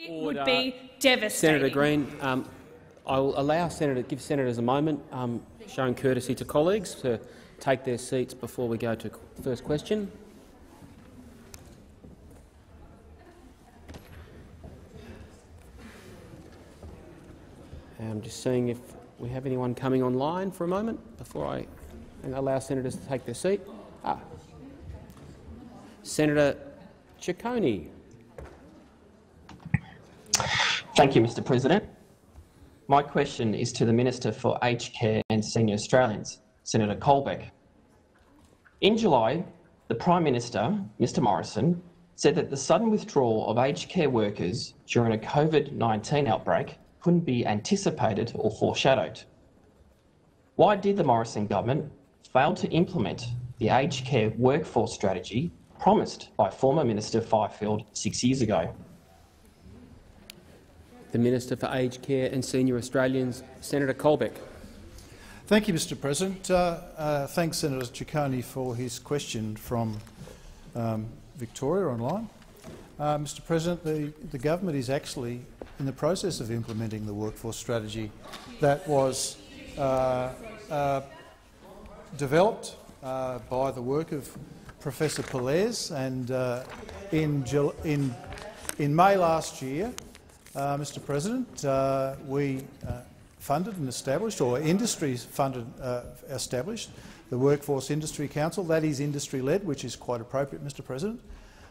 It would be devastating. Senator Green, I will allow give senators a moment, showing courtesy to colleagues, to take their seats before we go to the first question. I'm just seeing if we have anyone coming online for a moment before I allow senators to take their seat. Senator Ciccone. Thank you, Mr. President. My question is to the Minister for Aged Care and Senior Australians, Senator Colbeck. In July, the Prime Minister, Mr. Morrison, said that the sudden withdrawal of aged care workers during a COVID-19 outbreak couldn't be anticipated or foreshadowed. Why did the Morrison government fail to implement the aged care workforce strategy promised by former Minister Fifield 6 years ago? The Minister for Aged Care and Senior Australians, Senator Colbeck. Thank you, Mr. President. Thanks, Senator Ciccone, for his question from Victoria online. Mr. President, the government is actually in the process of implementing the workforce strategy that was developed by the work of Professor Pollaers, and in May last year, Mr. President, we funded and established, or industries funded, established the Workforce Industry Council. That is industry-led, which is quite appropriate, Mr. President.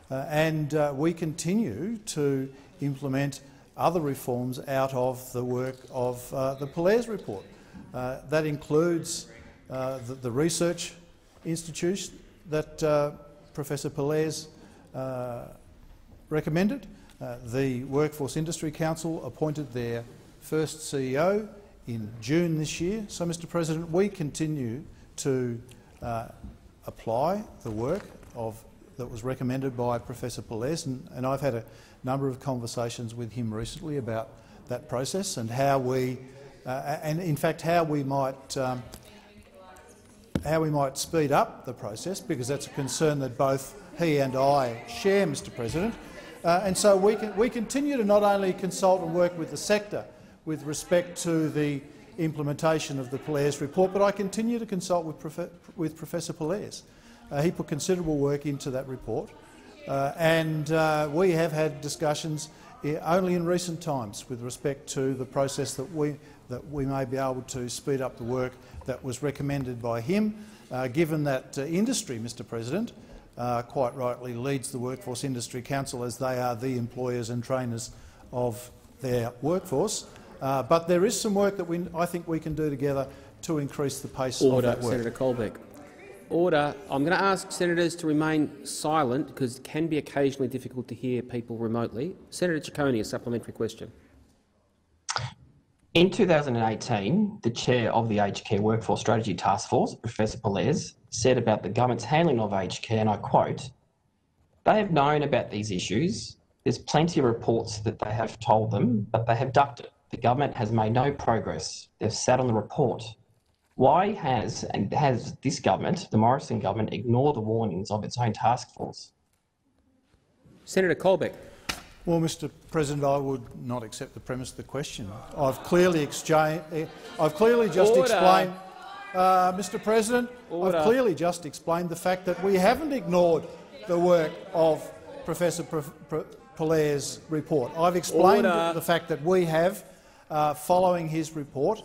And we continue to implement other reforms out of the work of the Pollaers report. That includes the research institute that Professor Pollaers recommended. The Workforce Industry Council appointed their first CEO in June this year. So, Mr. President, we continue to apply the work that was recommended by Professor Pollaers, and I've had a number of conversations with him recently about that process and how we, and in fact, how we might speed up the process, because that's a concern that both he and I share, Mr. President. And so we continue to not only consult and work with the sector with respect to the implementation of the Pollaers report, but I continue to consult with Professor Pollaers. He put considerable work into that report, and we have had discussions only in recent times with respect to the process that we may be able to speed up the work that was recommended by him, given that industry, Mr. President, quite rightly leads the Workforce Industry Council, as they are the employers and trainers of their workforce. But there is some work that I think we can do together to increase the pace of that work. Senator Colbeck. Order. I'm going to ask senators to remain silent, because it can be occasionally difficult to hear people remotely. Senator Ciccone, a supplementary question. In 2018, the chair of the Aged Care Workforce Strategy Task Force, Professor Pollaers, said about the government's handling of aged care, and I quote, "They have known about these issues. There's plenty of reports that they have told them, but they have ducked it. The government has made no progress. They've sat on the report. Why has this government, the Morrison government, ignored the warnings of its own task force?" Senator Colbeck. Well, Mr. President, I would not accept the premise of the question. I've clearly just explained, Mr. President, I've clearly just explained the fact that we haven't ignored the work of Professor Pollaers' report. I've explained the fact that we have, following his report,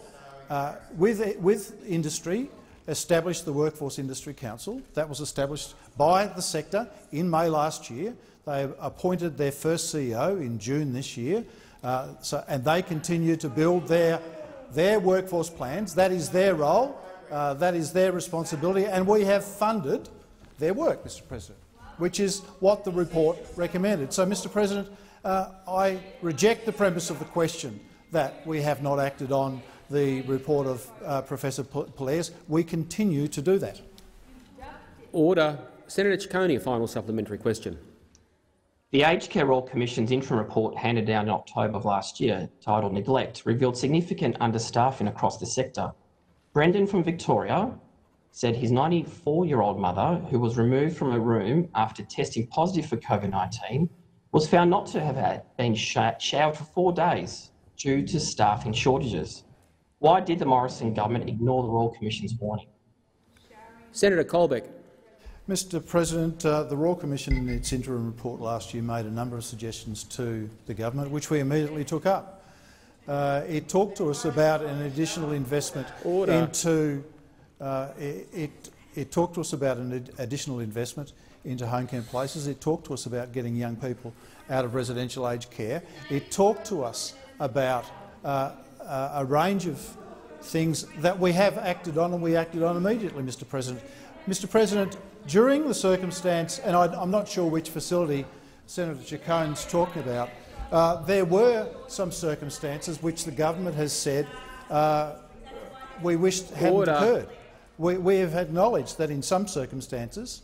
with industry, established the Workforce Industry Council. That was established by the sector in May last year. They appointed their first CEO in June this year, and they continue to build their workforce plans. That is their role, that is their responsibility, and we have funded their work, Mr. President, which is what the report recommended. So, Mr. President, I reject the premise of the question that we have not acted on the report of Professor Pollaers. We continue to do that. Order. Senator Ciccone, a final supplementary question. The Aged Care Royal Commission's interim report, handed down in October of last year, titled Neglect, revealed significant understaffing across the sector. Brendan from Victoria said his 94-year-old mother, who was removed from a room after testing positive for COVID-19, was found not to have been showered for 4 days due to staffing shortages. Why did the Morrison government ignore the Royal Commission's warning? Senator Colbeck. Mr President, the Royal Commission in its interim report last year made a number of suggestions to the government, which we immediately took up. It talked to us about an additional investment into home care places. It talked to us about getting young people out of residential aged care. It talked to us about a range of things that we have acted on, and we acted on immediately, Mr President. Mr President, during the circumstance, and I'm not sure which facility Senator Chacon's talking about, there were some circumstances which the government has said we wished hadn't occurred. We have acknowledged that in some circumstances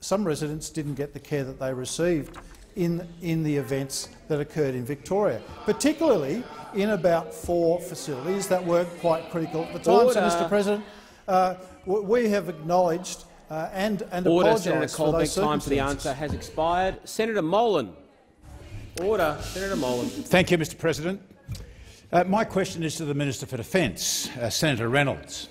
some residents didn't get the care that they received in the events that occurred in Victoria, particularly in about 4 facilities that were quite critical at the time. Order. So, Mr President, we have acknowledged and apologised for those circumstances. Senator Colbeck, time for the answer has expired. Senator Molan. Order. Senator Molan. Thank you, Mr President. My question is to the Minister for Defence, Senator Reynolds.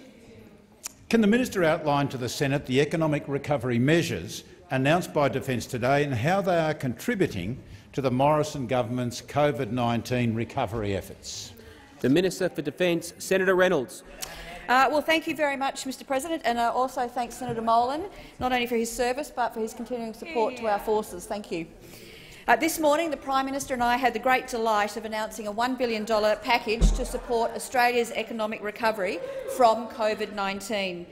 Can the Minister outline to the Senate the economic recovery measures announced by Defence today and how they are contributing to the Morrison government's COVID-19 recovery efforts? The Minister for Defence, Senator Reynolds. Well, thank you very much, Mr President, and I also thank Senator Molan, not only for his service but for his continuing support to our forces. Thank you. This morning, the Prime Minister and I had the great delight of announcing a $1 billion package to support Australia's economic recovery from COVID-19.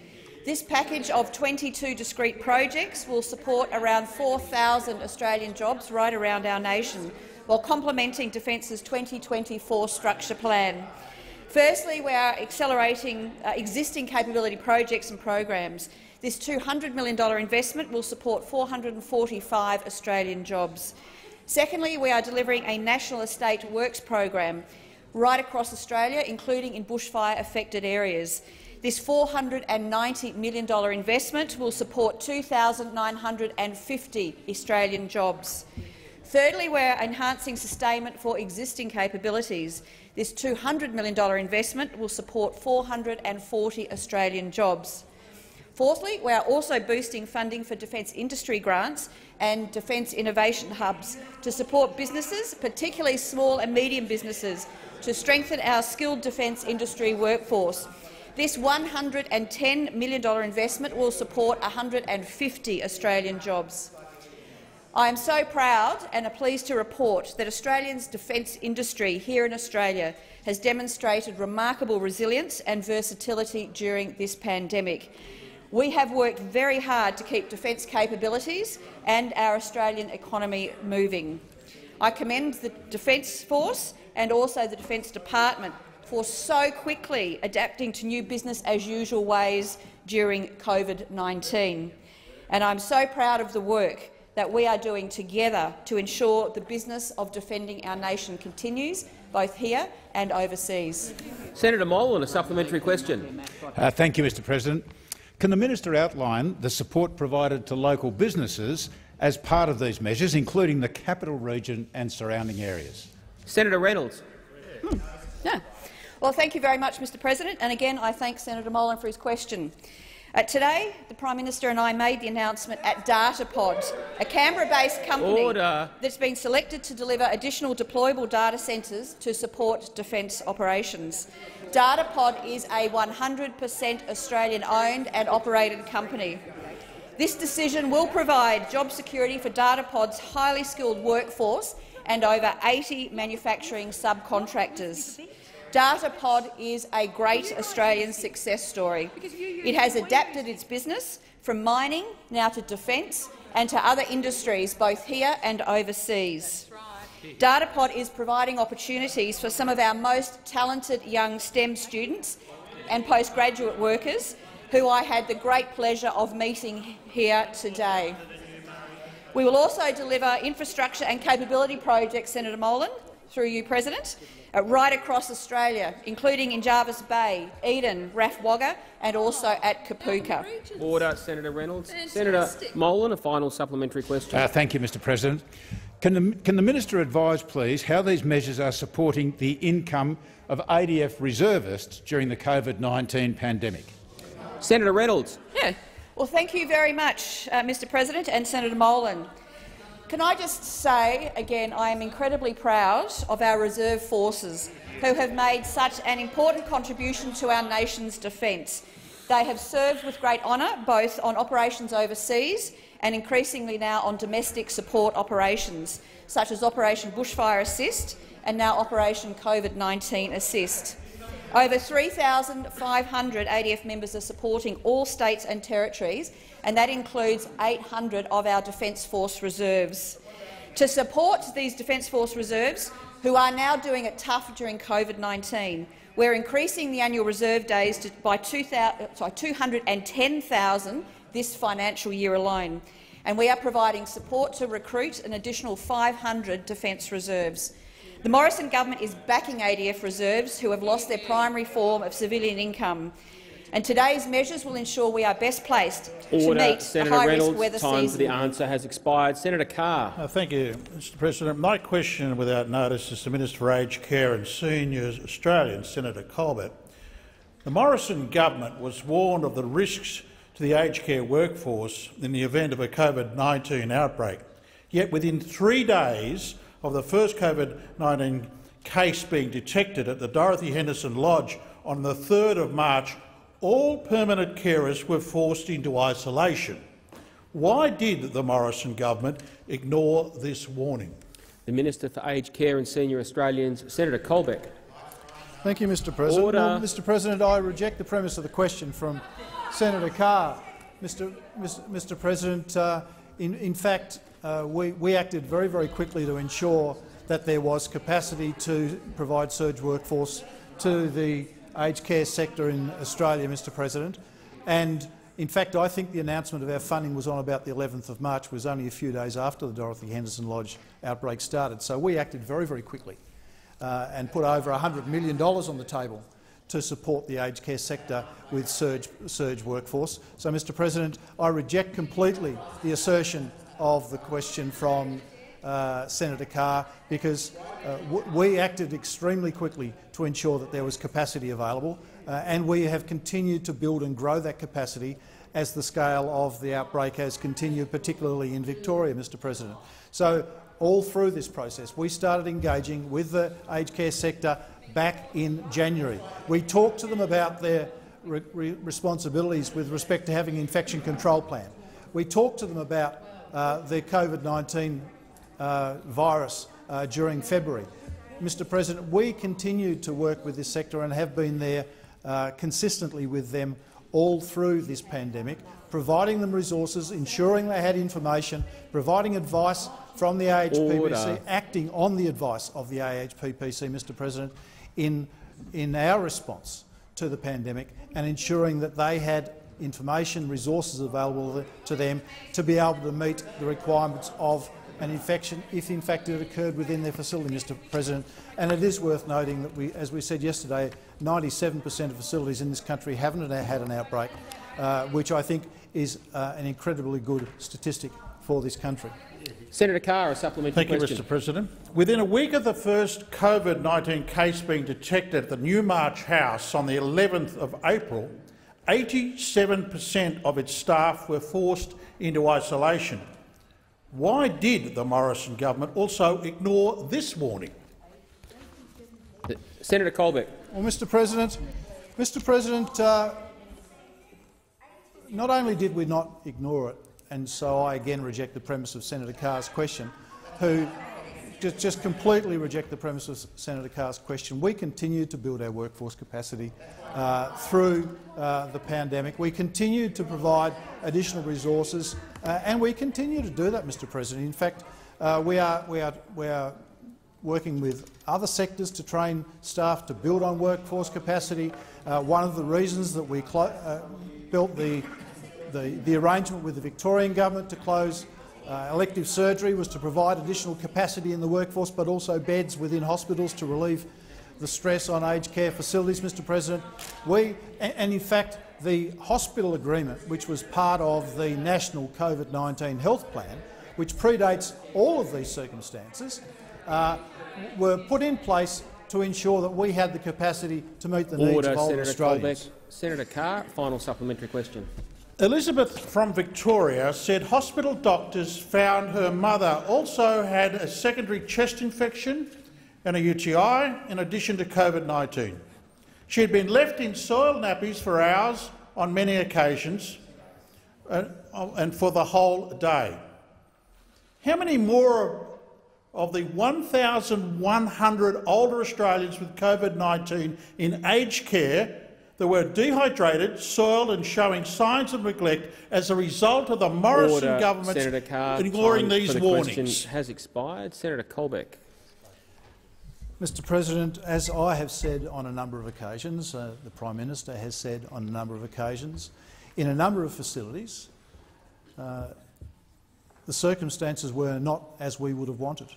This package of 22 discrete projects will support around 4,000 Australian jobs right around our nation, while complementing Defence's 2024 structure plan. Firstly, we are accelerating existing capability projects and programs. This $200 million investment will support 445 Australian jobs. Secondly, we are delivering a national estate works program right across Australia, including in bushfire-affected areas. This $490 million investment will support 2,950 Australian jobs. Thirdly, we're enhancing sustainment for existing capabilities. This $200 million investment will support 440 Australian jobs. Fourthly, we are also boosting funding for defence industry grants and defence innovation hubs to support businesses, particularly small and medium businesses, to strengthen our skilled defence industry workforce. This $110 million investment will support 150 Australian jobs. I am so proud and are pleased to report that Australia's defence industry here in Australia has demonstrated remarkable resilience and versatility during this pandemic. We have worked very hard to keep defence capabilities and our Australian economy moving. I commend the Defence Force and also the Defence Department for so quickly adapting to new business-as-usual ways during COVID-19. And I'm so proud of the work that we are doing together to ensure the business of defending our nation continues, both here and overseas. Senator Molan, a supplementary question. Thank you, Mr President. Can the minister outline the support provided to local businesses as part of these measures, including the capital region and surrounding areas? Senator Reynolds. Yeah. Well, thank you very much, Mr President, and again I thank Senator Molan for his question. Today, the Prime Minister and I made the announcement at Datapod, a Canberra-based company that's been selected to deliver additional deployable data centres to support defence operations. Datapod is a 100% Australian-owned and operated company. This decision will provide job security for Datapod's highly skilled workforce and over 80 manufacturing subcontractors. Datapod is a great Australian success story. It has adapted its business from mining now to defence and to other industries both here and overseas. Datapod is providing opportunities for some of our most talented young STEM students and postgraduate workers who I had the great pleasure of meeting here today. We will also deliver infrastructure and capability projects, Senator Molan, through you, President, right across Australia, including in Jervis Bay, Eden, RAAF Wagga and also at Kapooka. Order, Senator Reynolds. Fantastic. Senator Molan, a final supplementary question. Thank you, Mr President. Can the minister advise, please, how these measures are supporting the income of ADF reservists during the COVID-19 pandemic? Senator Reynolds. Yeah. Well, thank you very much, Mr President and Senator Molan. Can I just say again, I am incredibly proud of our reserve forces who have made such an important contribution to our nation's defence. They have served with great honour both on operations overseas and increasingly now on domestic support operations, such as Operation Bushfire Assist and now Operation COVID-19 Assist. Over 3,500 ADF members are supporting all states and territories, and that includes 800 of our Defence Force reserves. To support these Defence Force reserves, who are now doing it tough during COVID-19, we're increasing the annual reserve days by 210,000 this financial year alone, and we are providing support to recruit an additional 500 Defence reserves. The Morrison government is backing ADF reserves who have lost their primary form of civilian income, and today's measures will ensure we are best placed to meet the high-risk weather season. Time for the answer has expired. Senator Carr. Thank you, Mr President. My question, without notice, is to Minister for Aged Care and Seniors Australia, Senator Colbert. The Morrison government was warned of the risks to the aged care workforce in the event of a COVID-19 outbreak, yet within 3 days of the first COVID-19 case being detected at the Dorothy Henderson Lodge on the 3rd of March, all permanent carers were forced into isolation. Why did the Morrison government ignore this warning? The Minister for Aged Care and Senior Australians, Senator Colbeck. Thank you, Mr President. Order. Well, Mr President, I reject the premise of the question from Senator Carr. Mr President, in fact, we acted very, very quickly to ensure that there was capacity to provide surge workforce to the aged care sector in Australia, Mr President. And in fact, I think the announcement of our funding was on about the 11th of March, was only a few days after the Dorothy Henderson Lodge outbreak started. So we acted very, very quickly and put over $100 million on the table to support the aged care sector with surge workforce. So, Mr President, I reject completely the assertion of the question from Senator Carr, because we acted extremely quickly to ensure that there was capacity available, and we have continued to build and grow that capacity as the scale of the outbreak has continued, particularly in Victoria, Mr President. So all through this process, we started engaging with the aged care sector back in January. We talked to them about their responsibilities with respect to having an infection control plan. We talked to them about the COVID-19 virus during February. Mr President, we continued to work with this sector and have been there consistently with them all through this pandemic, providing them resources, ensuring they had information, providing advice from the AHPPC, acting on the advice of the AHPPC, Mr President, in our response to the pandemic, and ensuring that they had information, resources available to them to be able to meet the requirements of an infection, if in fact it occurred within their facility, Mr President. And it is worth noting that, as we said yesterday, 97% of facilities in this country haven't had an outbreak, which I think is an incredibly good statistic for this country. Senator Carr, a supplementary question. Thank you, Mr President. Within a week of the first COVID-19 case being detected at the Newmarch House on the 11th of April, 87% of its staff were forced into isolation. Why did the Morrison government also ignore this warning? Senator Colbeck. Well, Mr President, not only did we not ignore it, and so I again reject the premise of Senator Carr's question, who just completely reject the premise of Senator Carr's question. We continue to build our workforce capacity through the pandemic. We continue to provide additional resources, and we continue to do that, Mr President. In fact, we are working with other sectors to train staff to build on workforce capacity. One of the reasons that we built the arrangement with the Victorian government to close Elective surgery was to provide additional capacity in the workforce, but also beds within hospitals to relieve the stress on aged care facilities, Mr. President. And in fact, the hospital agreement, which was part of the national COVID-19 health plan, which predates all of these circumstances, were put in place to ensure that we had the capacity to meet the needs of older Australians. Senator Carr, final supplementary question. Elizabeth from Victoria said hospital doctors found her mother also had a secondary chest infection and a UTI in addition to COVID-19. She had been left in soil nappies for hours on many occasions and for the whole day. How many more of the 1,100 older Australians with COVID-19 in aged care that were dehydrated, soiled and showing signs of neglect as a result of the Morrison government ignoring these warnings? Has expired. Senator Colbeck. Mr. President, as I have said on a number of occasions, the Prime Minister has said on a number of occasions, in a number of facilities, the circumstances were not as we would have wanted.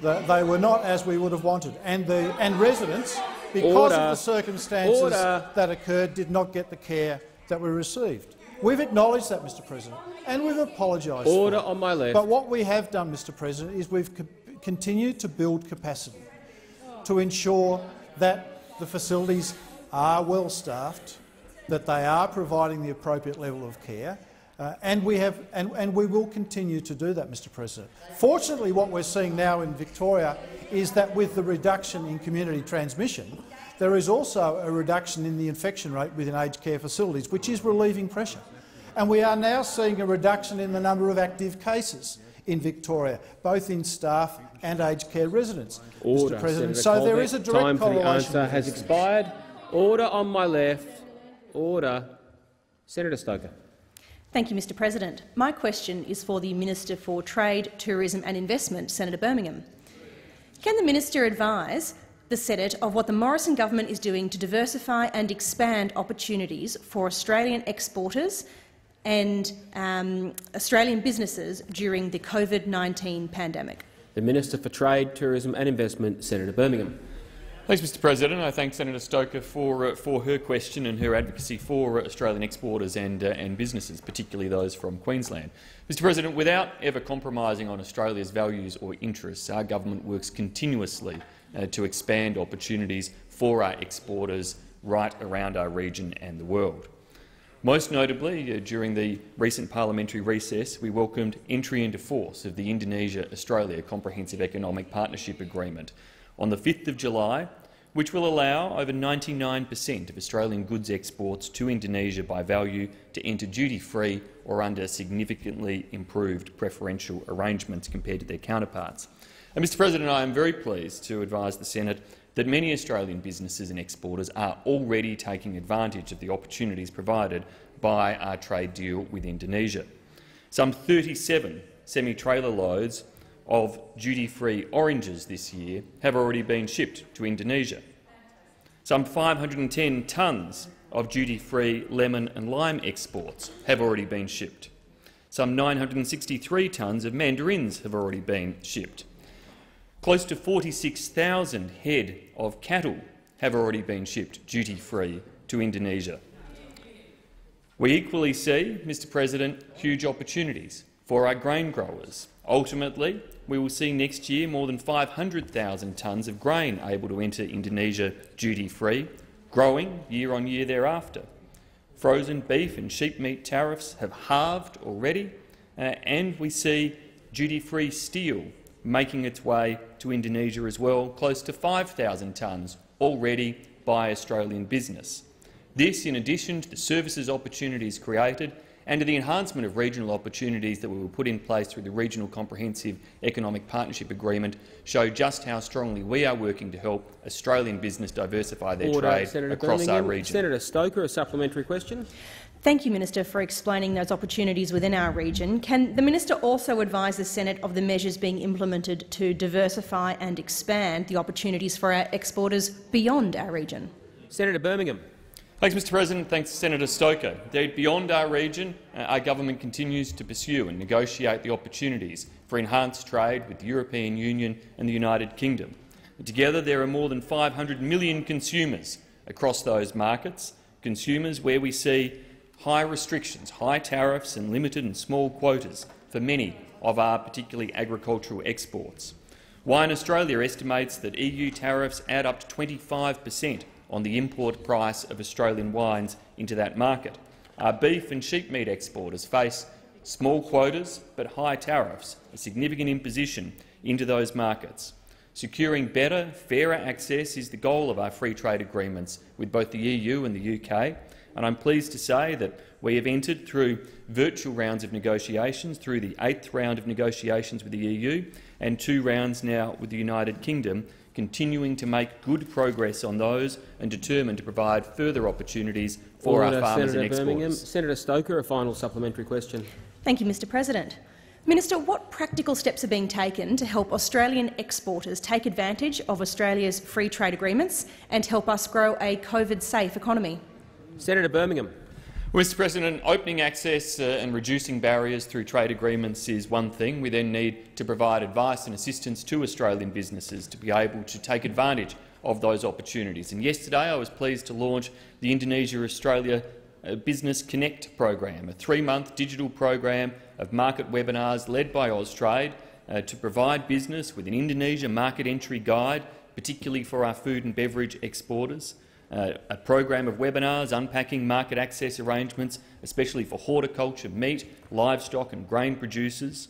They were not as we would have wanted, and residents, because of the circumstances that occurred, did not get the care that we received. We've acknowledged that, Mr. President, and we've apologised. Order on my left. But what we have done, Mr. President, is we've continued to build capacity to ensure that the facilities are well staffed, that they are providing the appropriate level of care. And we will continue to do that, Mr. President. Fortunately, what we're seeing now in Victoria is that with the reduction in community transmission, there is also a reduction in the infection rate within aged care facilities, which is relieving pressure. And we are now seeing a reduction in the number of active cases in Victoria, both in staff and aged care residents, Mr. President. So there is a direct correlation. Time for the answer has expired. Order on my left. Order. Senator Stoker. Thank you, Mr. President. My question is for the Minister for Trade, Tourism and Investment, Senator Birmingham. Can the Minister advise the Senate of what the Morrison government is doing to diversify and expand opportunities for Australian exporters and Australian businesses during the COVID-19 pandemic? The Minister for Trade, Tourism and Investment, Senator Birmingham. Thanks, Mr. President. I thank Senator Stoker for her question and her advocacy for Australian exporters and businesses, particularly those from Queensland. Mr. President, without ever compromising on Australia's values or interests, our government works continuously to expand opportunities for our exporters right around our region and the world. Most notably, during the recent parliamentary recess, we welcomed entry into force of the Indonesia-Australia Comprehensive Economic Partnership Agreement on the 5th of July, which will allow over 99% of Australian goods exports to Indonesia by value to enter duty-free or under significantly improved preferential arrangements compared to their counterparts. And, Mr. President, I am very pleased to advise the Senate that many Australian businesses and exporters are already taking advantage of the opportunities provided by our trade deal with Indonesia. Some 37 semi-trailer loads of duty-free oranges this year have already been shipped to Indonesia. Some 510 tonnes of duty-free lemon and lime exports have already been shipped. Some 963 tonnes of mandarins have already been shipped. Close to 46,000 head of cattle have already been shipped duty-free to Indonesia. We equally see, Mr. President, huge opportunities for our grain growers. Ultimately, we will see next year more than 500,000 tonnes of grain able to enter Indonesia duty-free, growing year on year thereafter. Frozen beef and sheep meat tariffs have halved already, and we see duty-free steel making its way to Indonesia as well, close to 5,000 tonnes already by Australian business. This, in addition to the services opportunities created, and to the enhancement of regional opportunities that we will put in place through the Regional Comprehensive Economic Partnership Agreement, show just how strongly we are working to help Australian business diversify their trade across our region. Senator Stoker, a supplementary question. Thank you, Minister, for explaining those opportunities within our region. Can the Minister also advise the Senate of the measures being implemented to diversify and expand the opportunities for our exporters beyond our region? Senator Birmingham. Thanks, Mr President. Thanks, Senator Stoker. Indeed, beyond our region, our government continues to pursue and negotiate the opportunities for enhanced trade with the European Union and the United Kingdom. Together, there are more than 500 million consumers across those markets, consumers where we see high restrictions, high tariffs and limited and small quotas for many of our particularly agricultural exports. Wine Australia estimates that EU tariffs add up to 25% on the import price of Australian wines into that market. Our beef and sheep meat exporters face small quotas but high tariffs, a significant imposition into those markets. Securing better, fairer access is the goal of our free trade agreements with both the EU and the UK, and I'm pleased to say that we have entered through virtual rounds of negotiations, through the 8th round of negotiations with the EU and 2 rounds now with the United Kingdom, continuing to make good progress on those and determined to provide further opportunities for our farmers and exporters. Senator Stoker, a final supplementary question. Thank you, Mr President. Minister, what practical steps are being taken to help Australian exporters take advantage of Australia's free trade agreements and help us grow a COVID-safe economy? Senator Birmingham. Mr President, opening access and reducing barriers through trade agreements is one thing. We then need to provide advice and assistance to Australian businesses to be able to take advantage of those opportunities. And yesterday I was pleased to launch the Indonesia-Australia Business Connect program, a 3-month digital program of market webinars led by Austrade to provide business with an Indonesia market entry guide, particularly for our food and beverage exporters. A program of webinars unpacking market access arrangements, especially for horticulture, meat, livestock and grain producers,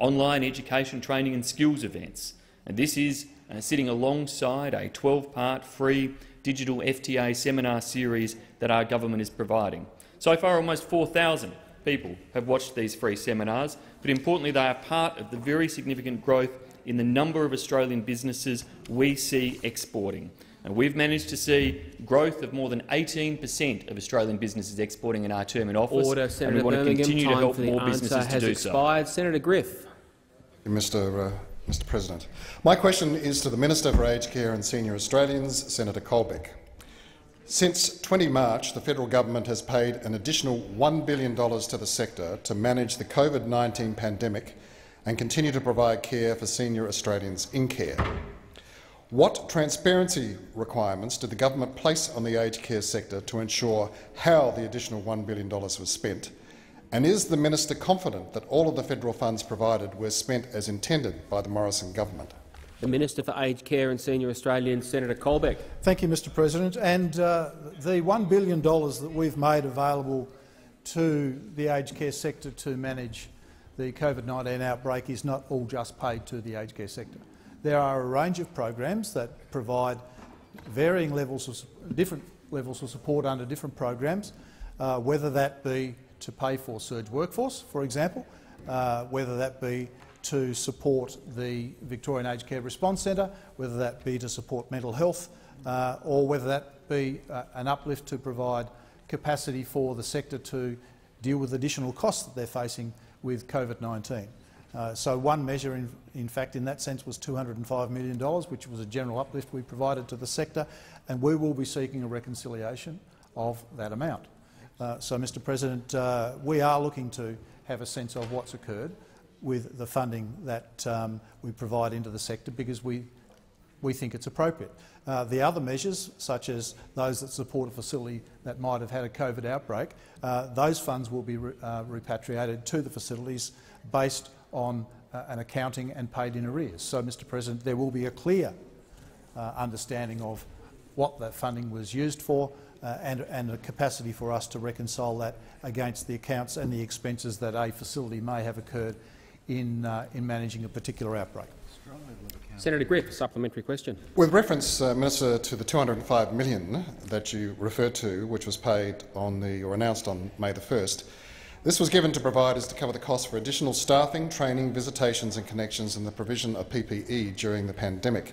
online education, training and skills events. And this is sitting alongside a 12-part free digital FTA seminar series that our government is providing. So far, almost 4,000 people have watched these free seminars, but importantly they are part of the very significant growth in the number of Australian businesses we see exporting. And we've managed to see growth of more than 18% of Australian businesses exporting in our term in office. Order, Senator Birmingham. To continue to help more businesses to do so. Senator Griff. Mr. President, my question is to the Minister for Aged Care and Senior Australians, Senator Colbeck. Since 20 March, the federal government has paid an additional $1 billion to the sector to manage the COVID-19 pandemic and continue to provide care for senior Australians in care. What transparency requirements did the government place on the aged care sector to ensure how the additional $1 billion was spent? And is the minister confident that all of the federal funds provided were spent as intended by the Morrison government? The Minister for Aged Care and Senior Australians, Senator Colbeck. Thank you, Mr President. And the $1 billion that we've made available to the aged care sector to manage the COVID-19 outbreak is not all just paid to the aged care sector. There are a range of programs that provide varying levels of different levels of support under different programs, whether that be to pay for surge workforce, for example, whether that be to support the Victorian Aged Care Response Centre, whether that be to support mental health, or whether that be an uplift to provide capacity for the sector to deal with additional costs that they're facing with COVID-19. So one measure, in fact, in that sense was $205 million, which was a general uplift we provided to the sector, and we will be seeking a reconciliation of that amount. So, Mr President, we are looking to have a sense of what's occurred with the funding that we provide into the sector, because we think it's appropriate. The other measures, such as those that support a facility that might have had a COVID outbreak, those funds will be repatriated to the facilities based on an accounting and paid in arrears. So, Mr President, there will be a clear understanding of what that funding was used for and the capacity for us to reconcile that against the accounts and the expenses that a facility may have occurred in managing a particular outbreak. Senator Griff, supplementary question. With reference, Minister, to the $205 million that you referred to, which was paid on the or announced on May the 1st, this was given to providers to cover the cost for additional staffing, training, visitations and connections and the provision of PPE during the pandemic.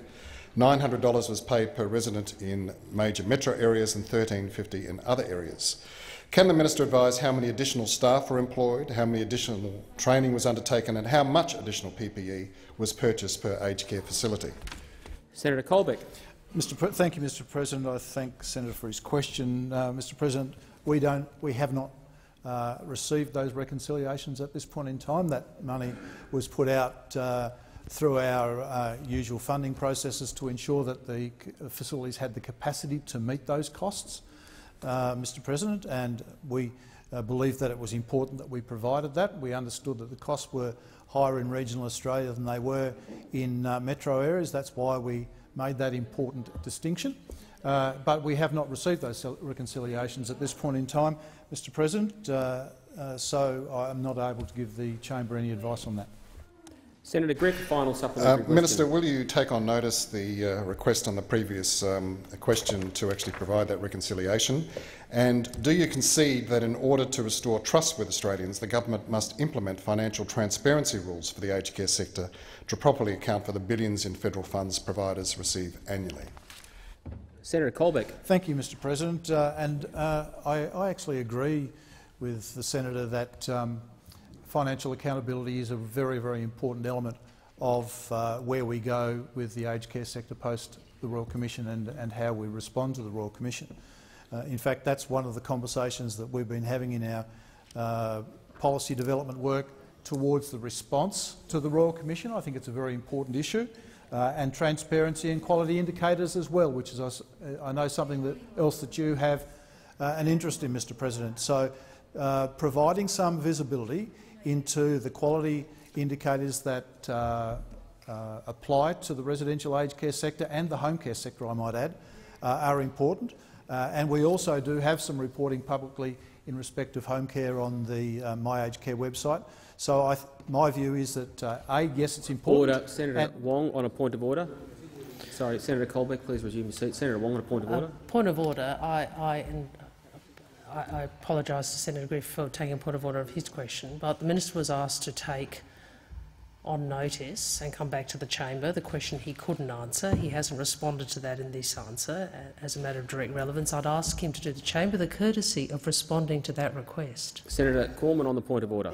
$900 was paid per resident in major metro areas and $1,350 in other areas. Can the minister advise how many additional staff were employed, how many additional training was undertaken and how much additional PPE was purchased per aged care facility? Senator Colbeck. Thank you, Mr. President. I thank the Senator for his question. Mr. President, we have not received those reconciliations at this point in time. That money was put out through our usual funding processes to ensure that the facilities had the capacity to meet those costs, Mr. President, and we believe that it was important that we provided that. We understood that the costs were higher in regional Australia than they were in metro areas. That's why we made that important distinction. But we have not received those reconciliations at this point in time, Mr. President, so I am not able to give the chamber any advice on that. Senator Griff, final supplementary question. Minister, will you take on notice the request on the previous question to actually provide that reconciliation? And do you concede that in order to restore trust with Australians, the government must implement financial transparency rules for the aged care sector to properly account for the billions in federal funds providers receive annually? Senator Colbeck. Thank you, Mr. President. I actually agree with the senator that financial accountability is a very, very important element of where we go with the aged care sector post the Royal Commission and how we respond to the Royal Commission. In fact, that's one of the conversations that we've been having in our policy development work towards the response to the Royal Commission. I think it's a very important issue, and transparency and quality indicators as well, which is, I know, something else that you have an interest in, Mr. President. So providing some visibility into the quality indicators that apply to the residential aged care sector and the home care sector, I might add, are important. And we also do have some reporting publicly in respect of home care on the My Aged Care website. So my view is that, A, yes, it's important. Order. Senator Wong on a point of order. Sorry, Senator Colbeck, please resume your seat. Senator Wong on a point of order. Point of order. I apologise to Senator Griff for taking a point of order of his question, but the minister was asked to take on notice and come back to the chamber the question he couldn't answer. He hasn't responded to that in this answer. As a matter of direct relevance, I'd ask him to do the chamber the courtesy of responding to that request. Senator Cormann on the point of order.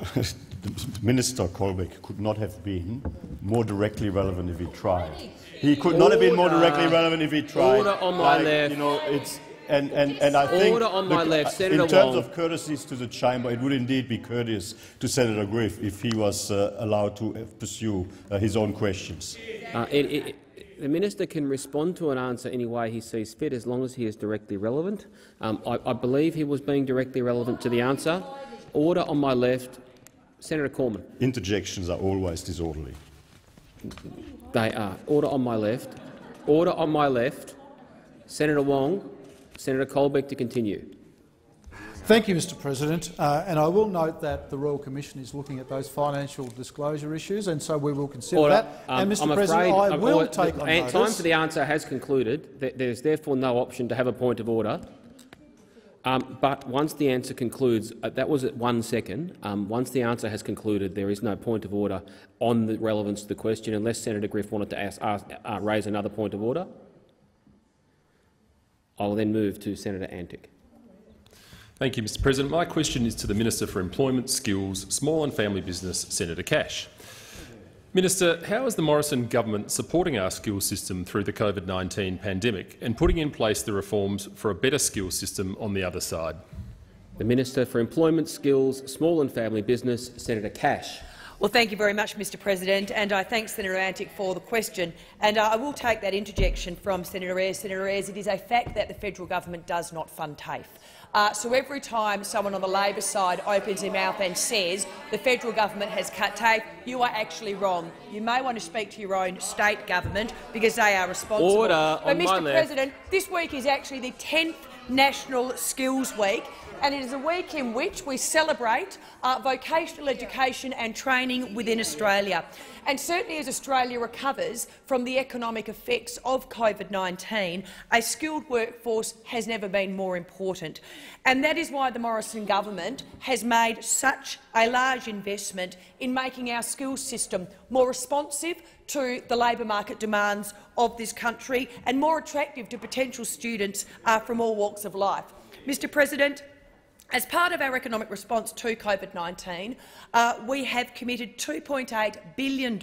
Minister Colbeck could not have been more directly relevant if he tried. He could not have been more directly relevant if he tried. Order on my left. You know, And I think in terms of courtesies to the chamber, it would indeed be courteous to Senator Griff if he was allowed to pursue his own questions. The minister can respond to an answer any way he sees fit, as long as he is directly relevant. I believe he was being directly relevant to the answer. Order on my left. Senator Cormann. Interjections are always disorderly. They are. Order on my left. Order on my left. Senator Wong. Senator Colbeck to continue. Thank you, Mr. President. And I will note that the Royal Commission is looking at those financial disclosure issues, and so we will consider that. And, Mr. President, I will take on notice. Time for the answer has concluded. There is therefore no option to have a point of order. But once the answer concludes, that was at 1 second. Once the answer has concluded, there is no point of order on the relevance of the question, unless Senator Griff wanted to raise another point of order. I will then move to Senator Antic. Thank you, Mr. President. My question is to the Minister for Employment, Skills, Small and Family Business, Senator Cash. Minister, how is the Morrison government supporting our skills system through the COVID-19 pandemic and putting in place the reforms for a better skills system on the other side? The Minister for Employment, Skills, Small and Family Business, Senator Cash. Well, thank you very much, Mr. President, and I thank Senator Antic for the question. And I will take that interjection from Senator Ayres. Senator Ayres, it is a fact that the federal government does not fund TAFE. So every time someone on the Labor side opens their mouth and says the federal government has cut TAFE, you are actually wrong. You may want to speak to your own state government because they are responsible. Order. But, Mr. President, this week is actually the 10th National Skills Week, and it is a week in which we celebrate vocational education and training within Australia. And certainly as Australia recovers from the economic effects of COVID-19, a skilled workforce has never been more important. And that is why the Morrison government has made such a large investment in making our skills system more responsive to the labour market demands of this country and more attractive to potential students from all walks of life. Mr. President, As part of our economic response to COVID-19, we have committed $2.8 billion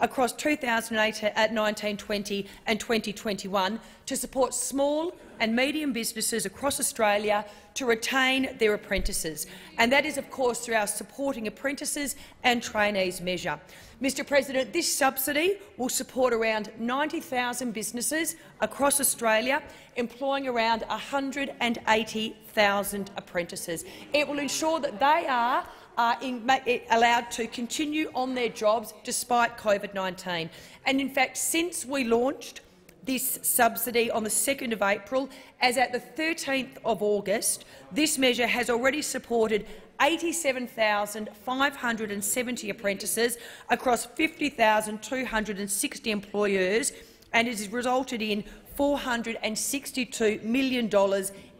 across 2019, 20 and 2021 to support small and medium businesses across Australia to retain their apprentices, and that is, of course, through our supporting apprentices and trainees measure. Mr. President, this subsidy will support around 90,000 businesses across Australia, employing around 180,000 apprentices. It will ensure that they are allowed to continue on their jobs despite COVID-19. And in fact, since we launched this subsidy on the 2nd of April, as at the 13th of August, this measure has already supported 87,570 apprentices across 50,260 employers, and it has resulted in $462 million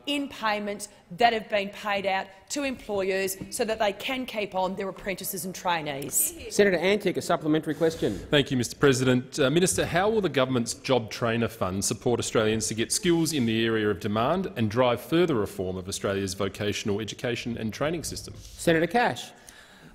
in payments that have been paid out to employers so that they can keep on their apprentices and trainees. Senator Antic, a supplementary question. Thank you, Mr. President. Minister, how will the government's Job Trainer Fund support Australians to get skills in the area of demand and drive further reform of Australia's vocational education and training system? Senator Cash.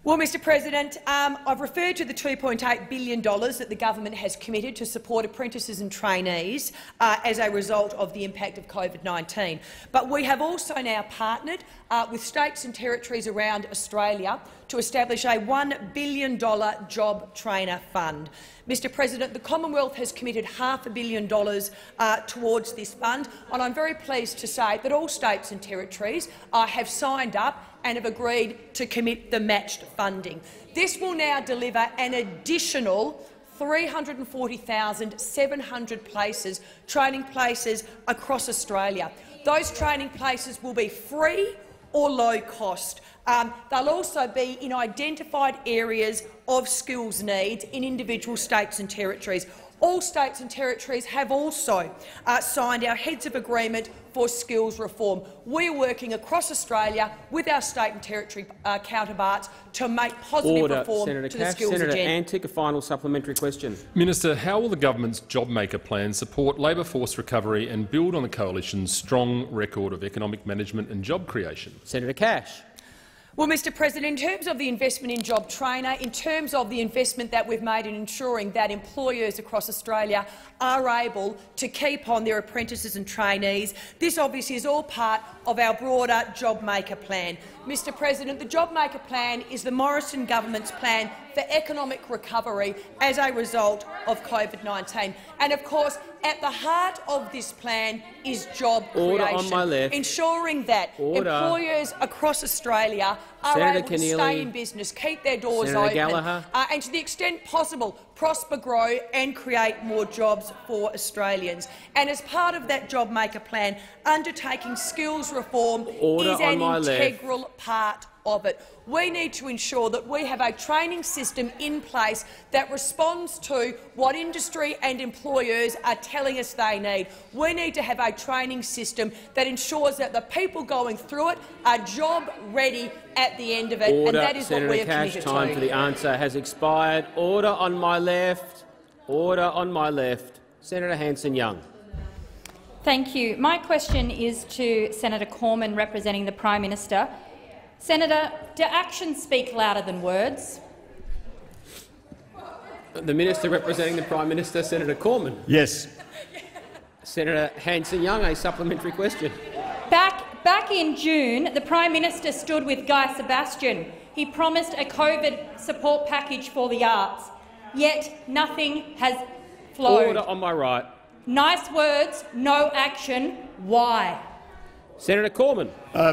Well, Mr. President, I've referred to the $2.8 billion that the government has committed to support apprentices and trainees as a result of the impact of COVID-19. But we have also now partnered with states and territories around Australia to establish a $1 billion job trainer fund. Mr. President, the Commonwealth has committed $500 million towards this fund, and I'm very pleased to say that all states and territories have signed up and have agreed to commit the matched funding. This will now deliver an additional 340,700 places, training places across Australia. Those training places will be free or low cost. They'll also be in identified areas of skills needs in individual states and territories. All states and territories have also signed our Heads of Agreement for Skills Reform. We are working across Australia with our state and territory counterparts to make positive reform to the skills agenda. Senator Antic, a final supplementary question. Minister, how will the government's JobMaker plan support labour force recovery and build on the coalition's strong record of economic management and job creation? Senator Cash. Well, Mr. President, in terms of the investment in Job Trainer, in terms of the investment that we've made in ensuring that employers across Australia are able to keep on their apprentices and trainees, this obviously is all part of our broader JobMaker plan. Mr. President, the JobMaker plan is the Morrison government's plan for economic recovery as a result of COVID-19, and of course, at the heart of this plan is job creation, ensuring that employers across Australia are able to stay in business, keep their doors open, and to the extent possible, prosper, grow and create more jobs for Australians. And as part of that JobMaker plan, undertaking skills reform is an integral part of it. We need to ensure that we have a training system in place that responds to what industry and employers are telling us they need. We need to have a training system that ensures that the people going through it are job ready at the end of it, and that is what we are committed to. Senator Cash, time for the answer has expired. Order on my left. Order on my left. Senator Hanson-Young. Thank you. My question is to Senator Cormann, representing the Prime Minister. Senator, do actions speak louder than words? The Minister representing the Prime Minister, Senator Cormann. Yes. Senator Hanson-Young, a supplementary question. Back in June, the Prime Minister stood with Guy Sebastian. He promised a COVID support package for the arts, yet nothing has flowed. Order on my right. Nice words, no action. Why? Senator Cormann.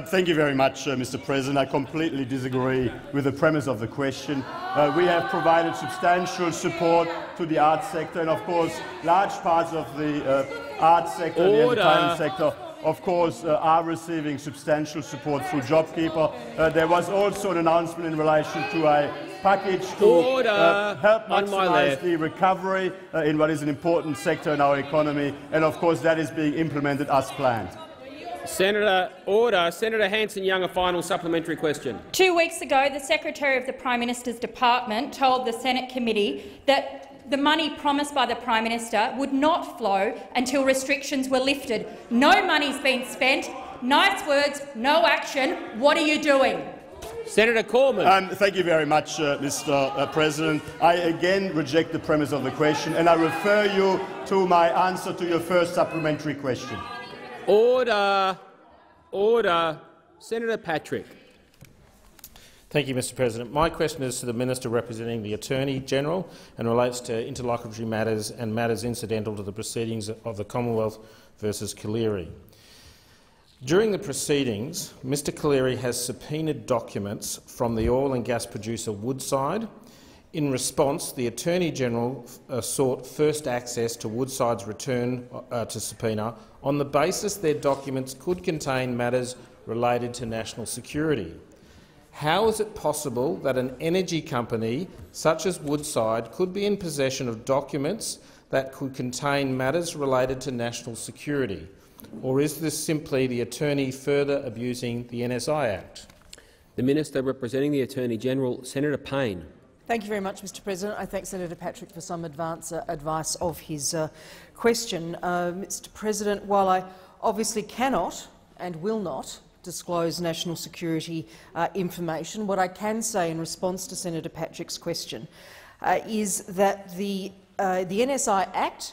Thank you very much, Mr. President. I completely disagree with the premise of the question. We have provided substantial support to the arts sector, and of course, large parts of the arts sector and the entertainment sector, of course, are receiving substantial support through JobKeeper. There was also an announcement in relation to a package to help maximise the recovery in what is an important sector in our economy, and of course, that is being implemented as planned. Senator, order. Senator Hanson-Young, a final supplementary question. 2 weeks ago, the Secretary of the Prime Minister's Department told the Senate committee that the money promised by the Prime Minister would not flow until restrictions were lifted. No money's been spent, Nice words, no action. What are you doing? Senator Cormann. Thank you very much, Mr. President. I again reject the premise of the question, and I refer you to my answer to your first supplementary question. Order. Order. Senator Patrick. Thank you, Mr. President. My question is to the Minister representing the Attorney-General and relates to interlocutory matters and matters incidental to the proceedings of the Commonwealth versus Colliery. During the proceedings, Mr. Colliery has subpoenaed documents from the oil and gas producer Woodside. In response, the Attorney-General sought first access to Woodside's return to subpoena on the basis their documents could contain matters related to national security. How is it possible that an energy company such as Woodside could be in possession of documents that could contain matters related to national security? Or is this simply the Attorney further abusing the NSI Act? The Minister representing the Attorney-General, Senator Payne. Thank you very much, Mr. President. I thank Senator Patrick for some advice of his question. Mr. President, while I obviously cannot and will not disclose national security information, what I can say in response to Senator Patrick's question is that the NSI Act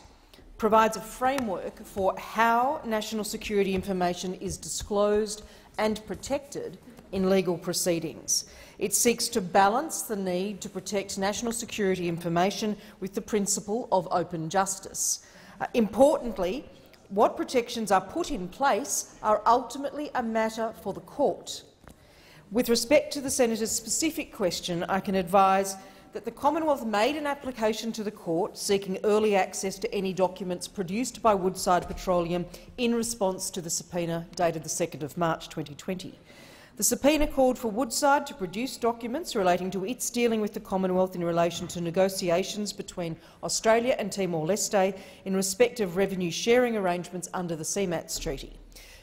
provides a framework for how national security information is disclosed and protected in legal proceedings. It seeks to balance the need to protect national security information with the principle of open justice. Importantly, what protections are put in place are ultimately a matter for the court. With respect to the Senator's specific question, I can advise that the Commonwealth made an application to the court seeking early access to any documents produced by Woodside Petroleum in response to the subpoena dated the 2nd of March 2020. The subpoena called for Woodside to produce documents relating to its dealing with the Commonwealth in relation to negotiations between Australia and Timor-Leste in respect of revenue-sharing arrangements under the CMATS Treaty.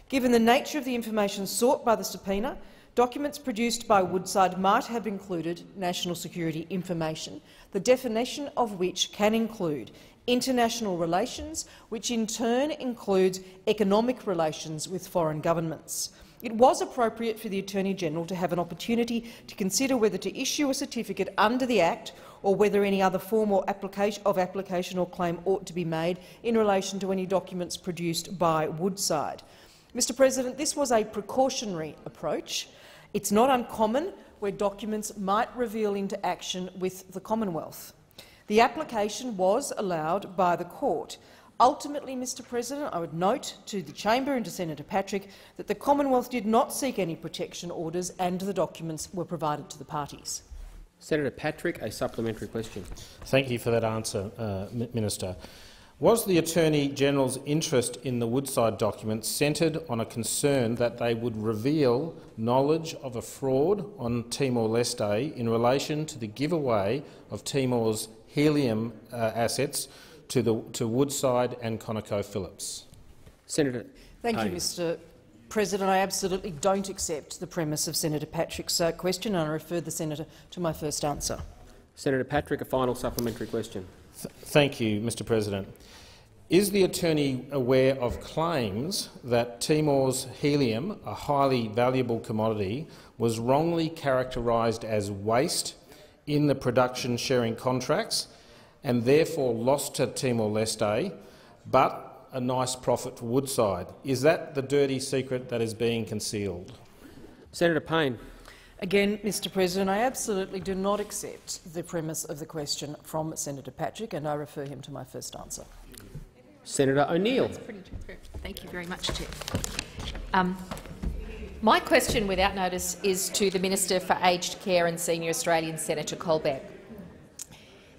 Given the nature of the information sought by the subpoena, documents produced by Woodside might have included national security information, the definition of which can include international relations, which in turn includes economic relations with foreign governments. It was appropriate for the Attorney-General to have an opportunity to consider whether to issue a certificate under the Act or whether any other form or application or claim ought to be made in relation to any documents produced by Woodside. Mr. President, this was a precautionary approach. It's not uncommon where documents might reveal into action with the Commonwealth. The application was allowed by the court. Ultimately, Mr. President, I would note to the chamber and to Senator Patrick that the Commonwealth did not seek any protection orders and the documents were provided to the parties. Senator Patrick, a supplementary question. Thank you for that answer, Minister. Was the Attorney-General's interest in the Woodside documents centred on a concern that they would reveal knowledge of a fraud on Timor-Leste in relation to the giveaway of Timor's helium assets to Woodside and ConocoPhillips? Senator. Thank you, Mr. President. I absolutely don't accept the premise of Senator Patrick's question, and I refer the Senator to my first answer. Senator Patrick, a final supplementary question. Thank you, Mr. President. Is the Attorney aware of claims that Timor's helium, a highly valuable commodity, was wrongly characterised as waste in the production sharing contracts and therefore lost to Timor-Leste, but a nice profit for Woodside? Is that the dirty secret that is being concealed? Senator Payne. Again, Mr. President, I absolutely do not accept the premise of the question from Senator Patrick, and I refer him to my first answer. Senator O'Neill. That's pretty transparent. Thank you very much, Chair. My question, without notice, is to the Minister for Aged Care and Senior Australian, Senator Colbeck.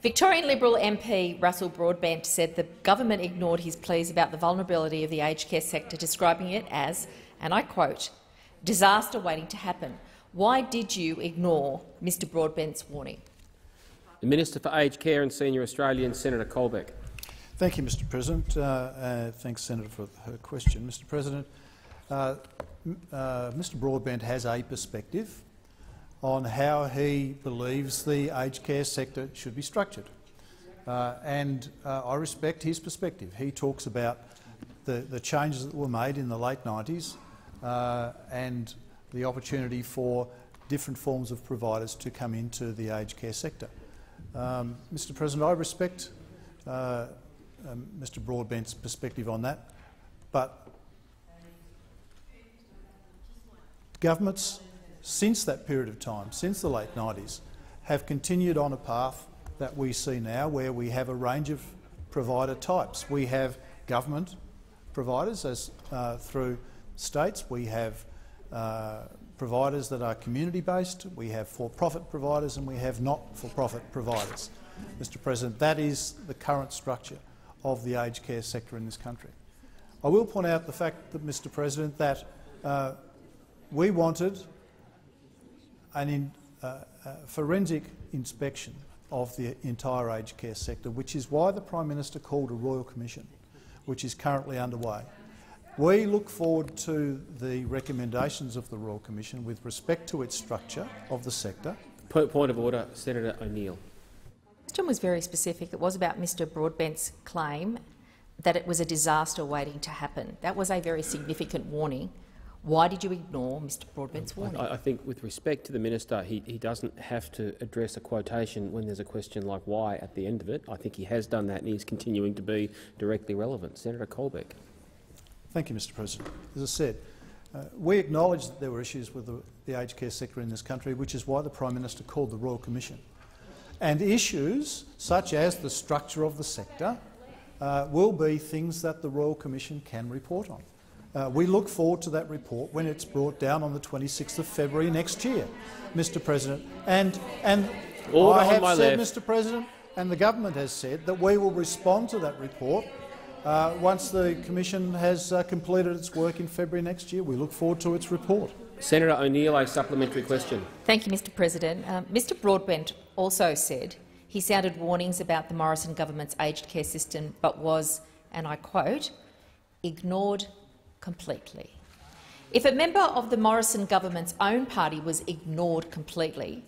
Victorian Liberal MP Russell Broadbent said the government ignored his pleas about the vulnerability of the aged care sector, describing it as, and I quote, "disaster waiting to happen." Why did you ignore Mr. Broadbent's warning? The Minister for Aged Care and Senior Australian, Senator Colbeck. Thank you, Mr. President. Thanks, Senator, for her question. Mr. President, Mr. Broadbent has a perspective on how he believes the aged care sector should be structured, and I respect his perspective. He talks about the changes that were made in the late 90s and the opportunity for different forms of providers to come into the aged care sector. Mr. President, I respect Mr. Broadbent's perspective on that, but governments, since that period of time, since the late 90s, have continued on a path that we see now where we have a range of provider types. We have government providers as through states, we have providers that are community-based, we have for-profit providers and we have not-for-profit providers. Mr. President, that is the current structure of the aged care sector in this country. I will point out the fact that, Mr. President, that we wanted a forensic inspection of the entire aged care sector, which is why the Prime Minister called a Royal Commission, which is currently underway. We look forward to the recommendations of the Royal Commission with respect to its structure of the sector. Point of order, Senator O'Neill. The question was very specific. It was about Mr. Broadbent's claim that it was a disaster waiting to happen. That was a very significant warning. Why did you ignore Mr. Broadbent's warning? I think, with respect to the minister, he doesn't have to address a quotation when there's a question like why at the end of it. I think he has done that and he's continuing to be directly relevant. Senator Colbeck. Thank you, Mr. President. As I said, we acknowledge that there were issues with the aged care sector in this country, which is why the Prime Minister called the Royal Commission. And issues such as the structure of the sector will be things that the Royal Commission can report on. We look forward to that report when it's brought down on the 26th of February next year, Mr. President. And I have said, Mr. President, and the government has said that we will respond to that report once the Commission has completed its work in February next year. We look forward to its report. Senator O'Neill, a supplementary question. Thank you, Mr. President. Mr. Broadbent also said he sounded warnings about the Morrison government's aged care system, but was, and I quote, ignored completely. If a member of the Morrison government's own party was ignored completely,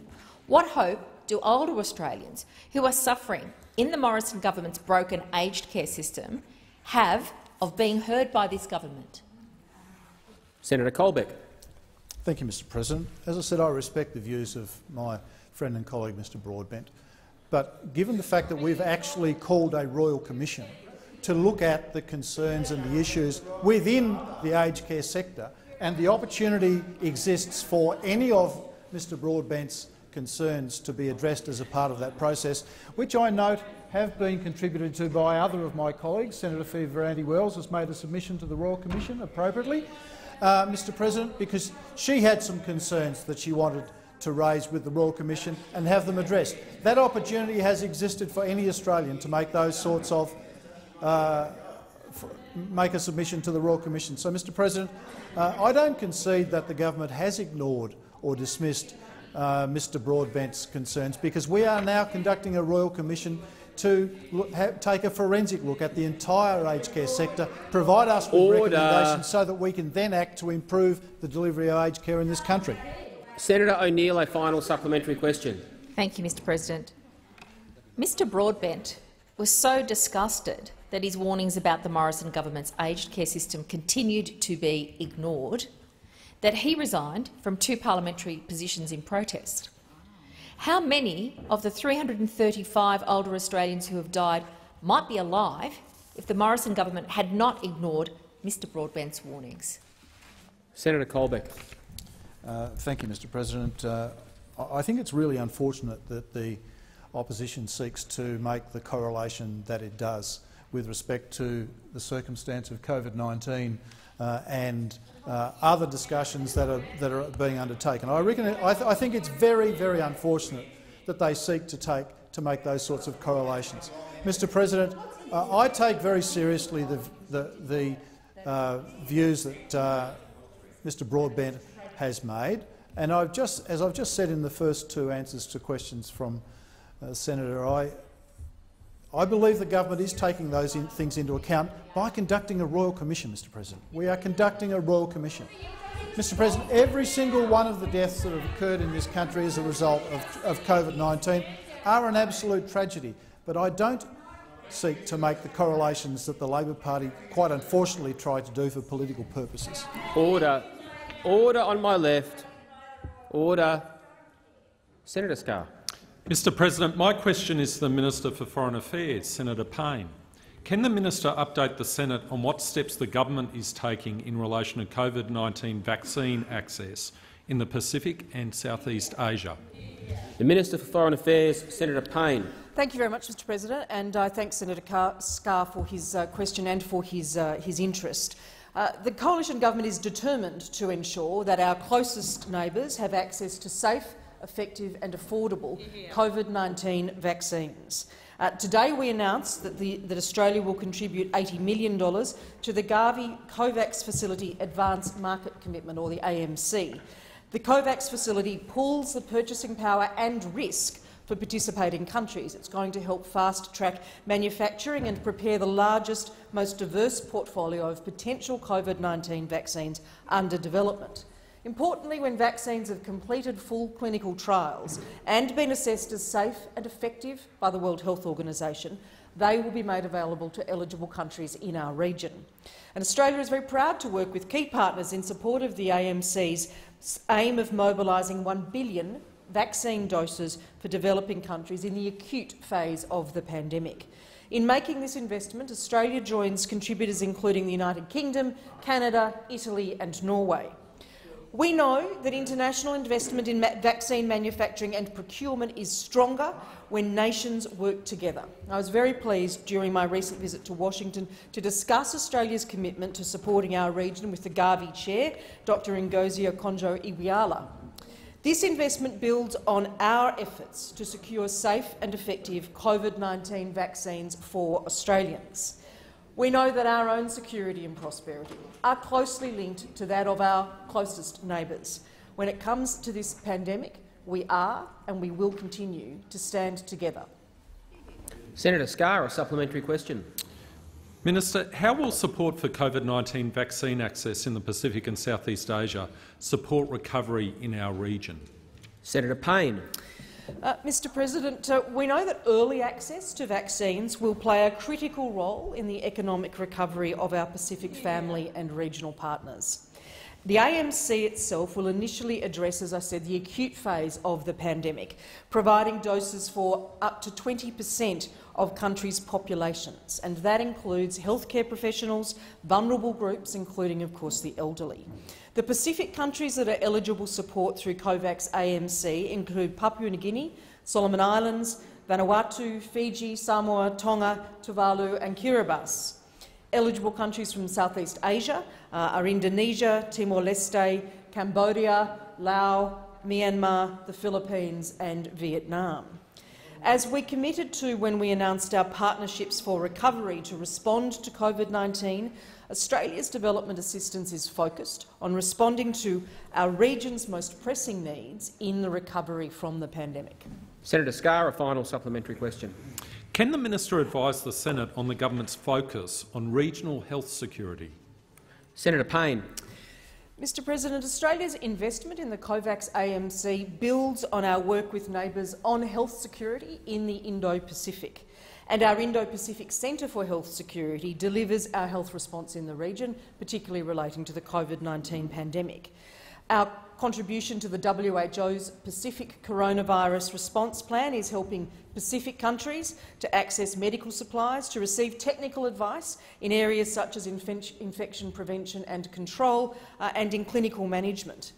what hope do older Australians who are suffering in the Morrison government's broken aged care system have of being heard by this government? Senator Colbeck. Thank you, Mr. President. As I said, I respect the views of my friend and colleague, Mr. Broadbent, but given the fact that we've actually called a Royal Commission to look at the concerns and the issues within the aged care sector, and the opportunity exists for any of Mr. Broadbent's concerns to be addressed as a part of that process, which I note have been contributed to by other of my colleagues. Senator Feverandi-Wells has made a submission to the Royal Commission appropriately, Mr. President, because she had some concerns that she wanted to raise with the Royal Commission and have them addressed. That opportunity has existed for any Australian to make those sorts of make a submission to the Royal Commission. So, Mr. President, I don't concede that the government has ignored or dismissed Mr. Broadbent's concerns, because we are now conducting a Royal Commission to take a forensic look at the entire aged care sector, provide us with recommendations so that we can then act to improve the delivery of aged care in this country. Senator O'Neill, a final supplementary question. Thank you, Mr. President. Mr. Broadbent was so disgusted that his warnings about the Morrison government's aged care system continued to be ignored, that he resigned from two parliamentary positions in protest. How many of the 335 older Australians who have died might be alive if the Morrison government had not ignored Mr. Broadbent's warnings? Senator Colbeck. Thank you, Mr. President. I think it's really unfortunate that the opposition seeks to make the correlation that it does with respect to the circumstance of COVID-19 and other discussions that are being undertaken. I think it's very, very unfortunate that they seek to make those sorts of correlations. Mr. President, I take very seriously the views that Mr. Broadbent has made, and as I've just said in the first two answers to questions from Senator, I believe the government is taking those things into account by conducting a Royal Commission, Mr. President. We are conducting a Royal Commission. Mr. President, every single one of the deaths that have occurred in this country as a result of COVID-19 are an absolute tragedy, but I don't seek to make the correlations that the Labor Party quite unfortunately tried to do for political purposes. Order. Order on my left. Order. Senator Scar. Mr President, my question is to the Minister for Foreign Affairs, Senator Payne. Can the Minister update the Senate on what steps the government is taking in relation to COVID-19 vaccine access in the Pacific and Southeast Asia? The Minister for Foreign Affairs, Senator Payne. Thank you very much, Mr President, and I thank Senator Scar for his question and for his interest. The Coalition Government is determined to ensure that our closest neighbours have access to safe, effective and affordable COVID-19 vaccines. Today we announced that, Australia will contribute $80 million to the Gavi COVAX Facility Advanced Market Commitment, or the AMC. The COVAX facility pools the purchasing power and risk for participating countries. It's going to help fast-track manufacturing and prepare the largest, most diverse portfolio of potential COVID-19 vaccines under development. Importantly, when vaccines have completed full clinical trials and been assessed as safe and effective by the World Health Organisation, they will be made available to eligible countries in our region. And Australia is very proud to work with key partners in support of the AMC's aim of mobilising 1 billion vaccine doses for developing countries in the acute phase of the pandemic. In making this investment, Australia joins contributors including the United Kingdom, Canada, Italy and Norway. We know that international investment in vaccine manufacturing and procurement is stronger when nations work together. I was very pleased during my recent visit to Washington to discuss Australia's commitment to supporting our region with the Gavi Chair, Dr Ngozi Okonjo-Iweala. This investment builds on our efforts to secure safe and effective COVID-19 vaccines for Australians. We know that our own security and prosperity are closely linked to that of our closest neighbours. When it comes to this pandemic, we are and we will continue to stand together. Senator Scar, a supplementary question. Minister, how will support for COVID-19 vaccine access in the Pacific and Southeast Asia support recovery in our region? Senator Payne. Mr President, we know that early access to vaccines will play a critical role in the economic recovery of our Pacific family and regional partners. The AMC itself will initially address, as I said, the acute phase of the pandemic, providing doses for up to 20% of countries' populations, and that includes healthcare professionals, vulnerable groups, including, of course, the elderly. The Pacific countries that are eligible support through COVAX AMC include Papua New Guinea, Solomon Islands, Vanuatu, Fiji, Samoa, Tonga, Tuvalu and Kiribati. Eligible countries from Southeast Asia are Indonesia, Timor-Leste, Cambodia, Laos, Myanmar, the Philippines and Vietnam. As we committed to when we announced our partnerships for recovery to respond to COVID-19, Australia's development assistance is focused on responding to our region's most pressing needs in the recovery from the pandemic. Senator Scar, a final supplementary question. Can the Minister advise the Senate on the government's focus on regional health security? Senator Payne. Mr President, Australia's investment in the COVAX AMC builds on our work with neighbours on health security in the Indo-Pacific, and our Indo-Pacific Centre for Health Security delivers our health response in the region, particularly relating to the COVID-19 pandemic. Our contribution to the WHO's Pacific Coronavirus Response Plan is helping Pacific countries to access medical supplies, to receive technical advice in areas such as infection prevention and control, and in clinical management.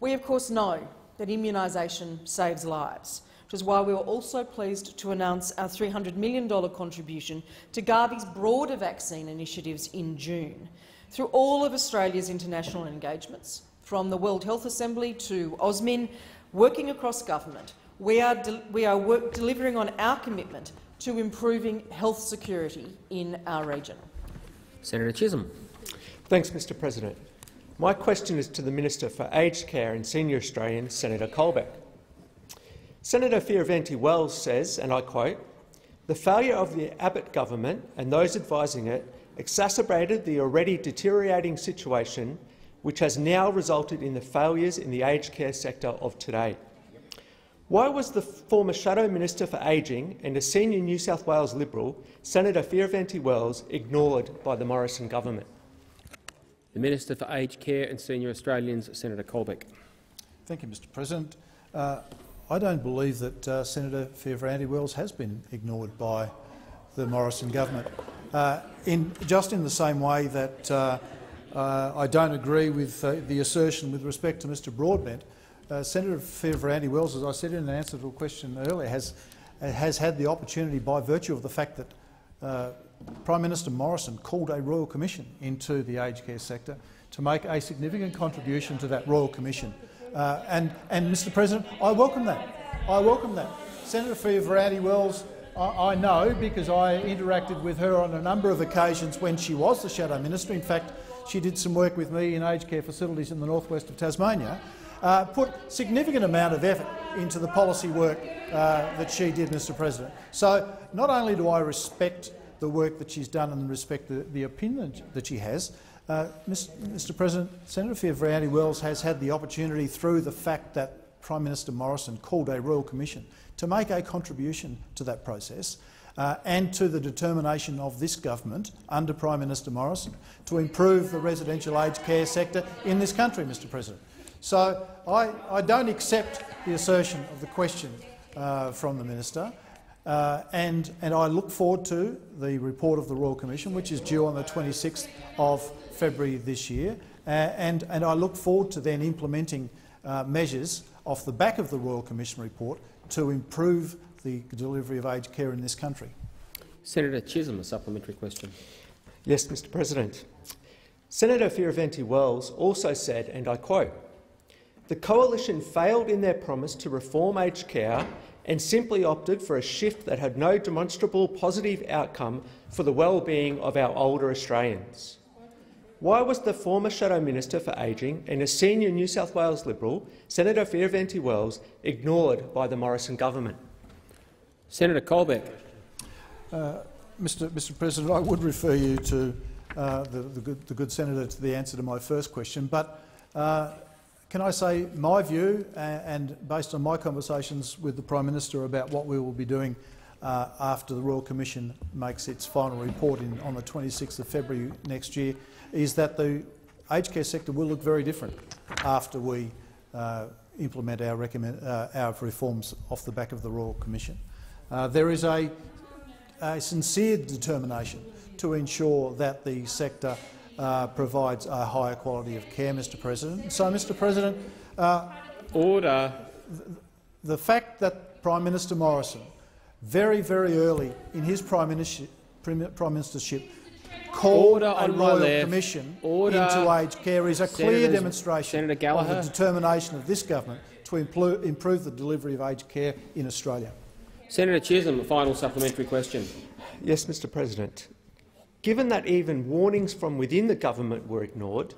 We, of course, know that immunisation saves lives, which is why we were also pleased to announce our $300 million contribution to Gavi's broader vaccine initiatives in June. Through all of Australia's international engagements, from the World Health Assembly to OSMIN, working across government, we are delivering on our commitment to improving health security in our region. Senator Chisholm. Thanks, Mr President. My question is to the Minister for Aged Care and Senior Australians, Senator Colbeck. Senator Fierravanti-Wells says, and I quote, "The failure of the Abbott government and those advising it exacerbated the already deteriorating situation which has now resulted in the failures in the aged care sector of today." Why was the former Shadow Minister for Ageing and a senior New South Wales Liberal, Senator Fierravanti-Wells, ignored by the Morrison government? The Minister for Aged Care and Senior Australians, Senator Colbeck. Thank you, Mr. President. I don't believe that Senator Fairbairn-Andy-Wells has been ignored by the Morrison government. Just in the same way that I don't agree with the assertion with respect to Mr. Broadbent, Senator Fairbairn-Andy-Wells, as I said in an answer to a question earlier, has had the opportunity by virtue of the fact that Prime Minister Morrison called a Royal Commission into the aged care sector to make a significant contribution to that Royal Commission. And Mr. President, I welcome that. I welcome that. Senator Fairbairn-Andy-Wells, I know because I interacted with her on a number of occasions when she was the Shadow Minister. In fact, she did some work with me in aged care facilities in the northwest of Tasmania. Put significant amount of effort into the policy work that she did, Mr. President. So not only do I respect the work that she's done and respect the opinion that she has, Mr. President, Senator Fairbairn-Andy-Wells has had the opportunity through the fact that Prime Minister Morrison called a Royal Commission to make a contribution to that process and to the determination of this government under Prime Minister Morrison to improve the residential aged care sector in this country, Mr. President. So I don't accept the assertion of the question from the minister, and I look forward to the report of the Royal Commission, which is due on the 26th of February this year, and I look forward to then implementing measures off the back of the Royal Commission report to improve the delivery of aged care in this country. Senator Chisholm, a supplementary question. Yes, Mr. President. Senator Fairbairn-Andy-Wells also said, and I quote, "The Coalition failed in their promise to reform aged care and simply opted for a shift that had no demonstrable positive outcome for the well-being of our older Australians." Why was the former Shadow Minister for Ageing and a senior New South Wales Liberal, Senator Fairbairn-Andy-Wells, ignored by the Morrison government? Senator Colbeck. Mr. President, I would refer you to the good senator to the answer to my first question, but can I say my view, and based on my conversations with the Prime Minister about what we will be doing after the Royal Commission makes its final report on the 26th of February next year, is that the aged care sector will look very different after we implement our reforms off the back of the Royal Commission. There is a sincere determination to ensure that the sector provides a higher quality of care, Mr. President. So, Mr. President, order. The fact that Prime Minister Morrison very early in his prime ministership called a Royal Commission into aged care is a clear demonstration of the determination of this government to improve the delivery of aged care in Australia. Senator Chisholm, a final supplementary question. Yes, Mr. President. Given that even warnings from within the government were ignored,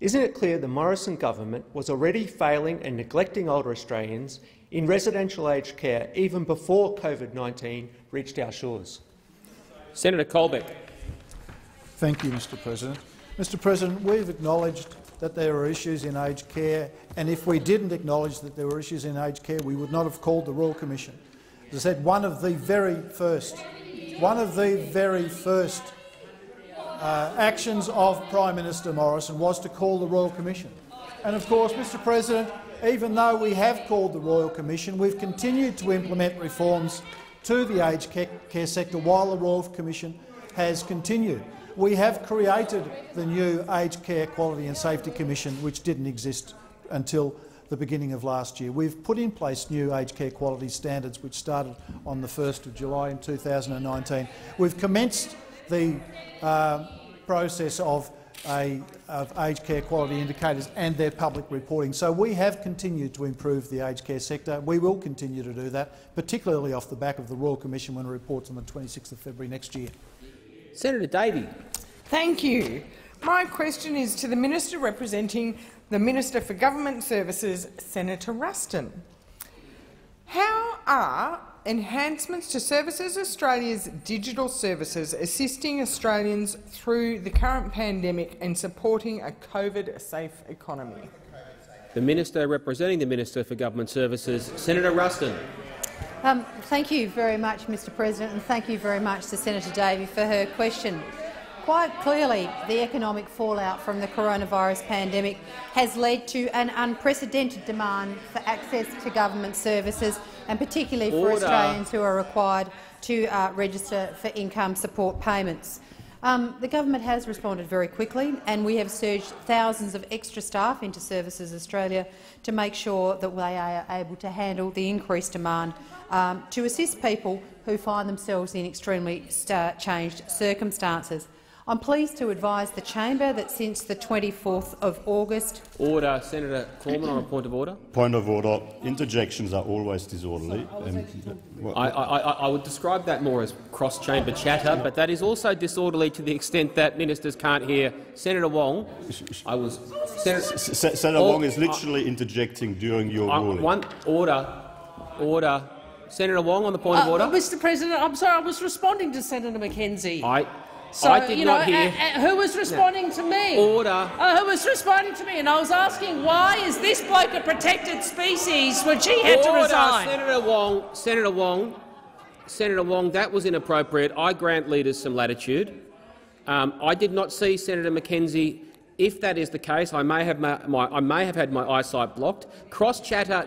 isn't it clear the Morrison government was already failing and neglecting older Australians in residential aged care even before COVID-19 reached our shores? Senator Colbeck. Thank you, Mr. President. Mr. President, we've acknowledged that there are issues in aged care, and if we didn't acknowledge that there were issues in aged care, we would not have called the Royal Commission. As I said, one of the very first actions of Prime Minister Morrison was to call the Royal Commission. And of course, Mr. President, even though we have called the Royal Commission, we've continued to implement reforms to the aged care sector while the Royal Commission has continued. We have created the new Aged Care Quality and Safety Commission, which didn't exist until the beginning of last year. We've put in place new aged care quality standards, which started on the 1st of July in 2019. We've commenced the process of aged care quality indicators and their public reporting. So we have continued to improve the aged care sector. We will continue to do that, particularly off the back of the Royal Commission when it reports on the 26th of February next year. Senator Davey. Thank you. My question is to the Minister representing the Minister for Government Services, Senator Ruston. How are enhancements to Services Australia's digital services assisting Australians through the current pandemic and supporting a COVID-safe economy? The Minister representing the Minister for Government Services, Senator Ruston. Thank you very much, Mr. President, and thank you very much to Senator Davey for her question. Quite clearly, the economic fallout from the coronavirus pandemic has led to an unprecedented demand for access to government services, and particularly for Australians who are required to register for income support payments. The government has responded very quickly, and we have surged thousands of extra staff into Services Australia to make sure that they are able to handle the increased demand to assist people who find themselves in extremely changed circumstances. I'm pleased to advise the chamber that since the 24th of August— Order. Senator Cormann on a point of order. Point of order. Interjections are always disorderly. I would describe that more as cross-chamber chatter, but that is also disorderly to the extent that ministers can't hear Senator Wong. Senator Wong is literally interjecting during your ruling. Order. Senator Wong on the point of order. Mr. President, I'm sorry. I was responding to Senator McKenzie. So, I did not hear. Who was responding to me? Order. Who was responding to me? And I was asking, why is this bloke a protected species when she had to resign? Senator Wong, that was inappropriate. I grant leaders some latitude. I did not see Senator McKenzie. If that is the case, I may have had my eyesight blocked. Cross-chamber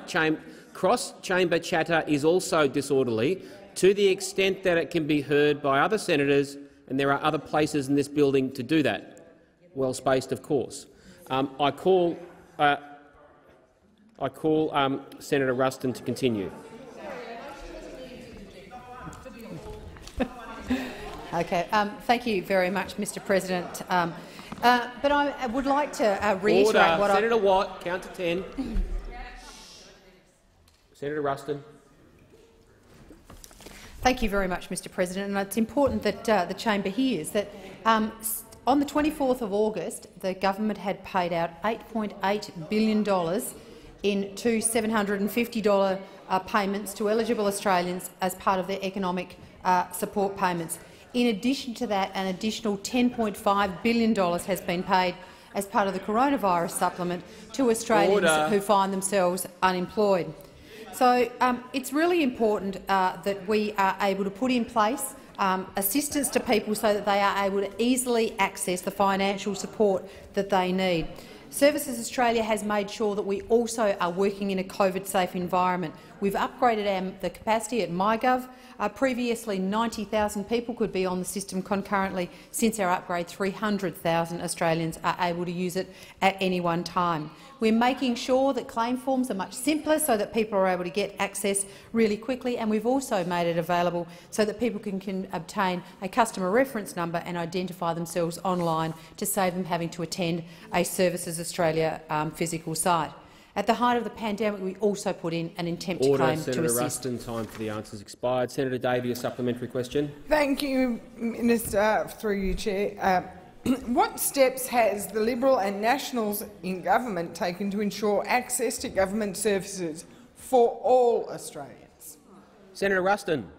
chatter is also disorderly to the extent that it can be heard by other senators. And there are other places in this building to do that, well-spaced, of course. I call Senator Ruston to continue. Okay. Thank you very much, Mr. President. But I would like to reiterate what Senator Watt, count to 10. Senator Ruston. Thank you very much, Mr. President. And it's important that the chamber hears that on the 24th of August, the government had paid out $8.8 billion in two $750 payments to eligible Australians as part of their economic support payments. In addition to that, an additional $10.5 billion has been paid as part of the coronavirus supplement to Australians who find themselves unemployed. So it's really important that we are able to put in place assistance to people so that they are able to easily access the financial support that they need. Services Australia has made sure that we also are working in a COVID-safe environment. We've upgraded the capacity at MyGov. Previously, 90,000 people could be on the system concurrently. Since our upgrade, 300,000 Australians are able to use it at any one time. We're making sure that claim forms are much simpler so that people are able to get access really quickly, and we've also made it available so that people can obtain a customer reference number and identify themselves online to save them having to attend a Services Australia physical site. At the height of the pandemic, we also put in an attempt to claim to assist. Senator Ruston, time for the answers expired. Senator Davey, a supplementary question. Thank you, Minister, through you, Chair. What steps has the Liberal and Nationals in government taken to ensure access to government services for all Australians? Senator Ruston.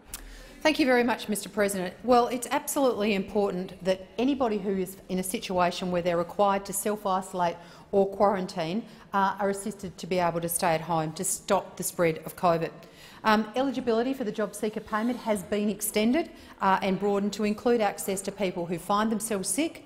Thank you very much, Mr. President. Well, it's absolutely important that anybody who is in a situation where they're required to self-isolate or quarantine are assisted to be able to stay at home to stop the spread of COVID. Eligibility for the job seeker payment has been extended and broadened to include access to people who find themselves sick,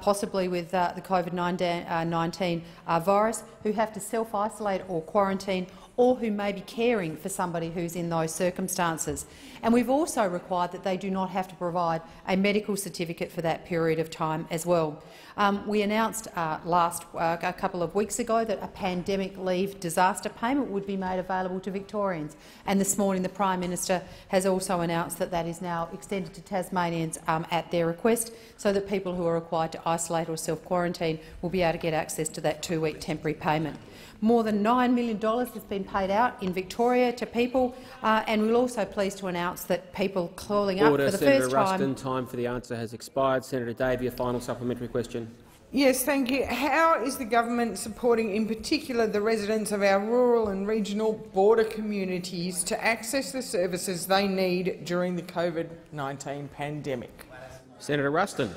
possibly with the COVID-19 virus, who have to self-isolate or quarantine, or who may be caring for somebody who's in those circumstances. And we've also required that they do not have to provide a medical certificate for that period of time as well. We announced a couple of weeks ago that a pandemic leave disaster payment would be made available to Victorians, and this morning the Prime Minister has also announced that that is now extended to Tasmanians at their request, so that people who are required to isolate or self-quarantine will be able to get access to that two-week temporary payment. More than $9 million has been paid out in Victoria to people, and we're also pleased to announce that people calling up for the Senator first Ruston, time— time for the answer has expired. Senator Davey, a final supplementary question. Yes, thank you. How is the government supporting, in particular, the residents of our rural and regional border communities to access the services they need during the COVID-19 pandemic? Senator Ruston.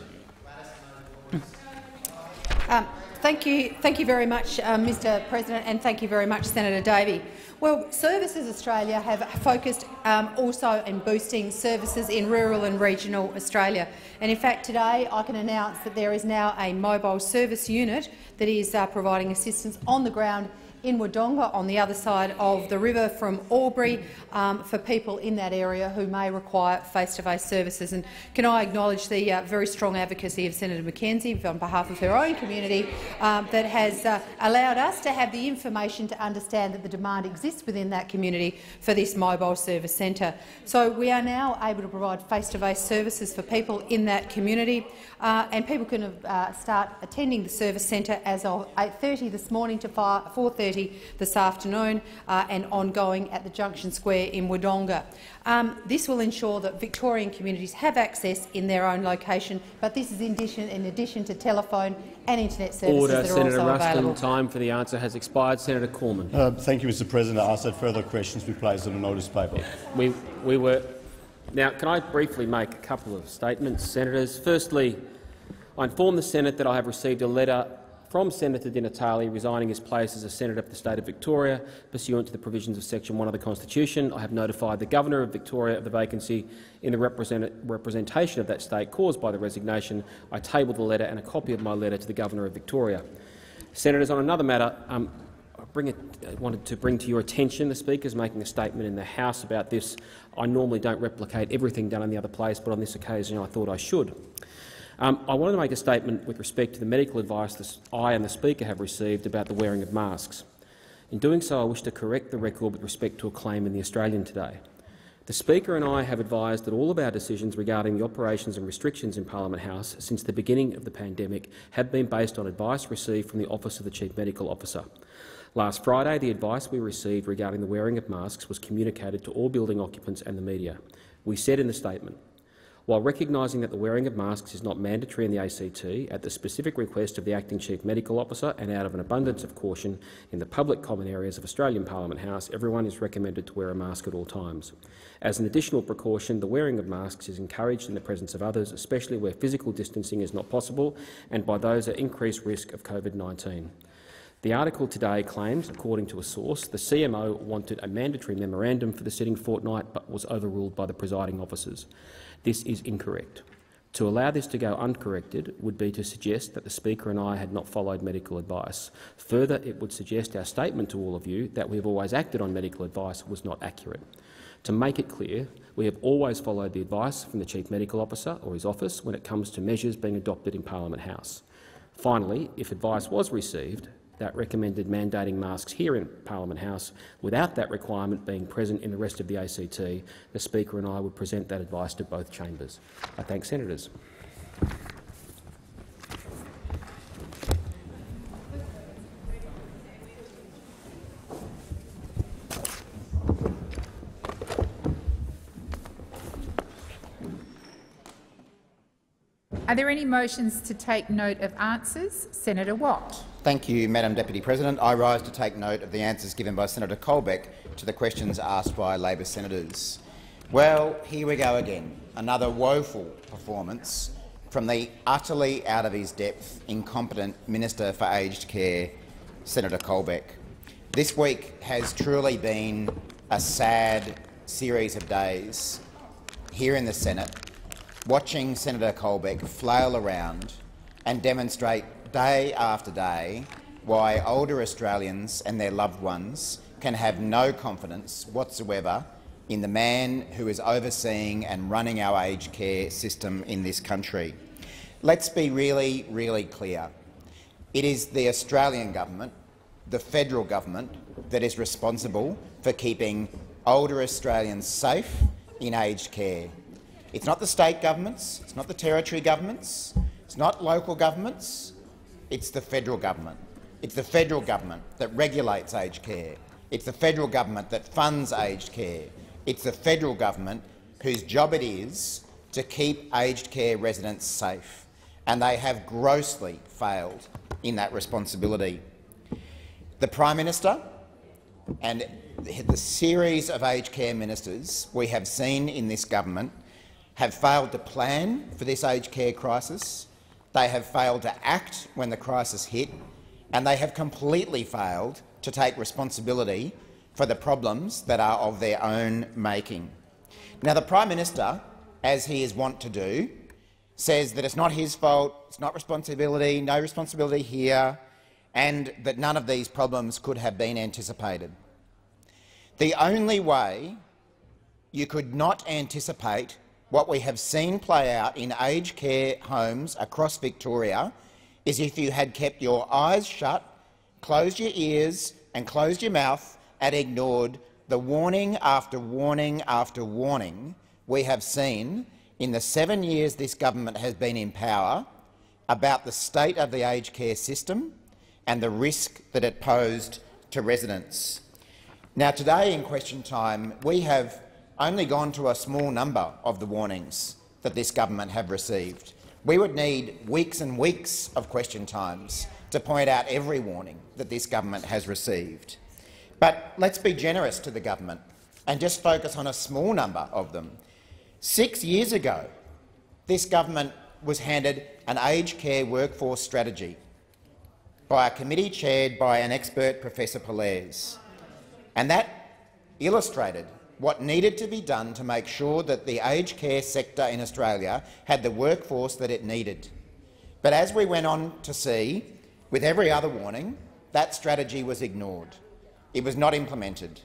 Thank you very much, Mr. President, and thank you very much, Senator Davey. Well, Services Australia have focused also on boosting services in rural and regional Australia. And in fact, today I can announce that there is now a mobile service unit that is providing assistance on the ground in Wodonga, on the other side of the river from Albury, for people in that area who may require face-to-face services. And can I acknowledge the very strong advocacy of Senator McKenzie on behalf of her own community that has allowed us to have the information to understand that the demand exists within that community for this mobile service centre. So we are now able to provide face-to-face services for people in that community, and people can start attending the service centre as of 8:30 this morning to 4:30. This afternoon and ongoing at the Junction Square in Wodonga. This will ensure that Victorian communities have access in their own location, but this is in addition to telephone and internet services. Order, that are Senator also Rustin, available. Time for the answer has expired. Senator Cormann. Thank you, Mr. President. I ask that further questions be placed on the notice paper. Now, can I briefly make a couple of statements, senators? Firstly, I inform the Senate that I have received a letter from Senator Di Natale resigning his place as a senator for the state of Victoria pursuant to the provisions of Section 1 of the Constitution. I have notified the Governor of Victoria of the vacancy in the representation of that state caused by the resignation. I tabled the letter and a copy of my letter to the Governor of Victoria. Senators, on another matter, I wanted to bring to your attention the Speaker is making a statement in the House about this. I normally don't replicate everything done in the other place, but on this occasion I thought I should. I wanted to make a statement with respect to the medical advice that I and the Speaker have received about the wearing of masks. In doing so, I wish to correct the record with respect to a claim in The Australian today. The Speaker and I have advised that all of our decisions regarding the operations and restrictions in Parliament House since the beginning of the pandemic have been based on advice received from the Office of the Chief Medical Officer. Last Friday, the advice we received regarding the wearing of masks was communicated to all building occupants and the media. We said in the statement, while recognising that the wearing of masks is not mandatory in the ACT, at the specific request of the Acting Chief Medical Officer and out of an abundance of caution in the public common areas of Australian Parliament House, everyone is recommended to wear a mask at all times. As an additional precaution, the wearing of masks is encouraged in the presence of others, especially where physical distancing is not possible and by those at increased risk of COVID-19. The article today claims, according to a source, the CMO wanted a mandatory memorandum for the sitting fortnight but was overruled by the presiding officers. This is incorrect. To allow this to go uncorrected would be to suggest that the Speaker and I had not followed medical advice. Further, it would suggest our statement to all of you that we have always acted on medical advice was not accurate. To make it clear, we have always followed the advice from the Chief Medical Officer or his office when it comes to measures being adopted in Parliament House. Finally, if advice was received that recommended mandating masks here in Parliament House without that requirement being present in the rest of the ACT, the Speaker and I would present that advice to both chambers. I thank senators. Are there any motions to take note of answers? Senator Watt. Thank you, Madam Deputy President. I rise to take note of the answers given by Senator Colbeck to the questions asked by Labor senators. Well, here we go again. Another woeful performance from the utterly out of his depth, incompetent Minister for Aged Care, Senator Colbeck. This week has truly been a sad series of days here in the Senate, watching Senator Colbeck flail around and demonstrate day after day why older Australians and their loved ones can have no confidence whatsoever in the man who is overseeing and running our aged care system in this country. Let's be really, really clear. It is the Australian government, the federal government, that is responsible for keeping older Australians safe in aged care. It's not the state governments, it's not the territory governments, it's not local governments. It's the federal government. It's the federal government that regulates aged care. It's the federal government that funds aged care. It's the federal government whose job it is to keep aged care residents safe, and they have grossly failed in that responsibility. The Prime Minister and the series of aged care ministers we have seen in this government have failed to plan for this aged care crisis. They have failed to act when the crisis hit, and they have completely failed to take responsibility for the problems that are of their own making. Now, the Prime Minister, as he is wont to do, says that it's not his fault, it's not responsibility, no responsibility here, and that none of these problems could have been anticipated. The only way you could not anticipate what we have seen play out in aged care homes across Victoria is if you had kept your eyes shut, closed your ears and closed your mouth and ignored the warning after warning after warning we have seen in the 7 years this government has been in power about the state of the aged care system and the risk that it posed to residents. Now, today in question time, we have only gone to a small number of the warnings that this government have received. We would need weeks and weeks of question times to point out every warning that this government has received. But let's be generous to the government and just focus on a small number of them. 6 years ago, this government was handed an aged care workforce strategy by a committee chaired by an expert, Professor Pollaers, and that illustrated what needed to be done to make sure that the aged care sector in Australia had the workforce that it needed. But as we went on to see, with every other warning, that strategy was ignored. It was not implemented.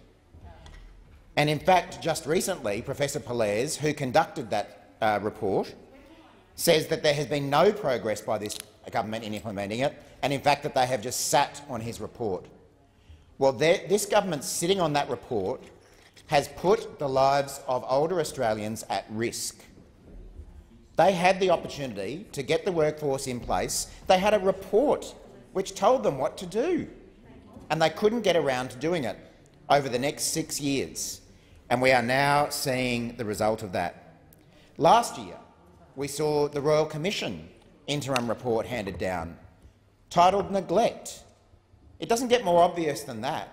And in fact, just recently, Professor Pollaers, who conducted that report, says that there has been no progress by this government in implementing it, and in fact that they have just sat on his report. Well, this government sitting on that report has put the lives of older Australians at risk. They had the opportunity to get the workforce in place. They had a report which told them what to do, and they couldn't get around to doing it over the next 6 years, and we are now seeing the result of that. Last year, we saw the Royal Commission interim report handed down, titled Neglect. It doesn't get more obvious than that.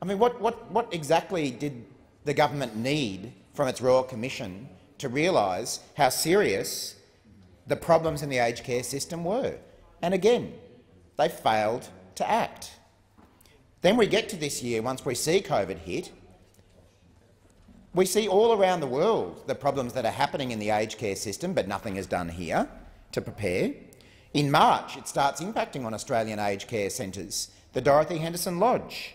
I mean, what exactly did the government need from its Royal Commission to realise how serious the problems in the aged care system were? And again, they failed to act. Then we get to this year, once we see COVID hit, we see all around the world the problems that are happening in the aged care system, but nothing is done here to prepare. In March, it starts impacting on Australian aged care centres. The Dorothy Henderson Lodge.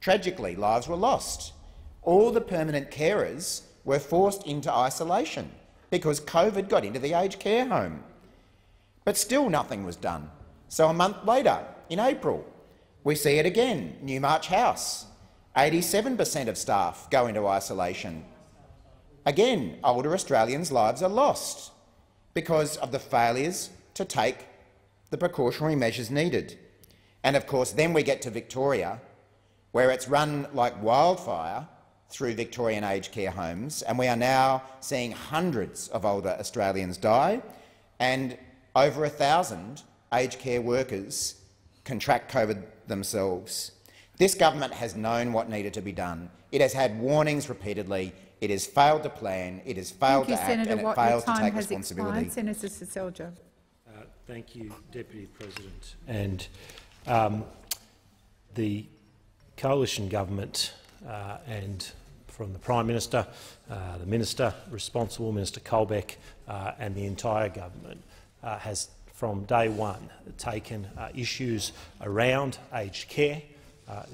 Tragically, lives were lost. All the permanent carers were forced into isolation because COVID got into the aged care home. But still nothing was done. So a month later, in April, we see it again. Newmarch House. 87% of staff go into isolation. Again, older Australians' lives are lost because of the failures to take the precautionary measures needed. And of course, then we get to Victoria, where it's run like wildfire through Victorian aged care homes, and we are now seeing hundreds of older Australians die, and over 1,000 aged care workers contract COVID themselves. This government has known what needed to be done. It has had warnings repeatedly. It has failed to plan, it has failed to act, and it fails to take responsibility. Senator Seselja. Thank you, Deputy President. And the Coalition Government and from the Prime Minister, the Minister responsible, Minister Colbeck, and the entire government has, from day one, taken issues around aged care,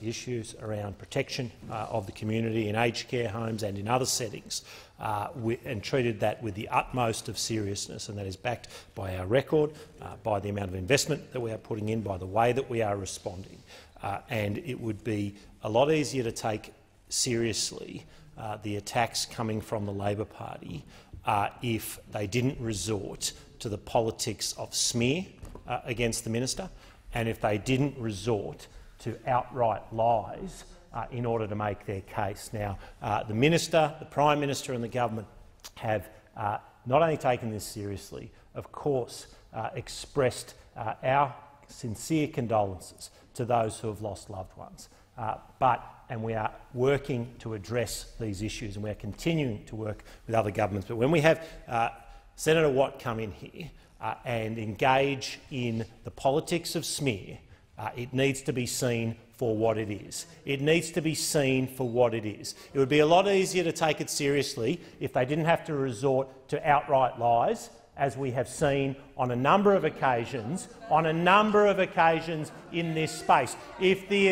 issues around protection of the community in aged care homes and in other settings, and treated that with the utmost of seriousness. And that is backed by our record, by the amount of investment that we are putting in, by the way that we are responding. And it would be a lot easier to take seriously the attacks coming from the Labor Party if they didn't resort to the politics of smear against the minister, and if they didn't resort to outright lies in order to make their case. Now, the minister, the Prime Minister and the government have not only taken this seriously, of course expressed our sincere condolences to those who have lost loved ones. And we are working to address these issues, and we are continuing to work with other governments. But when we have Senator Watt come in here and engage in the politics of smear, it needs to be seen for what it is. It needs to be seen for what it is. It would be a lot easier to take it seriously if they didn't have to resort to outright lies, as we have seen on a number of occasions, in this space. If the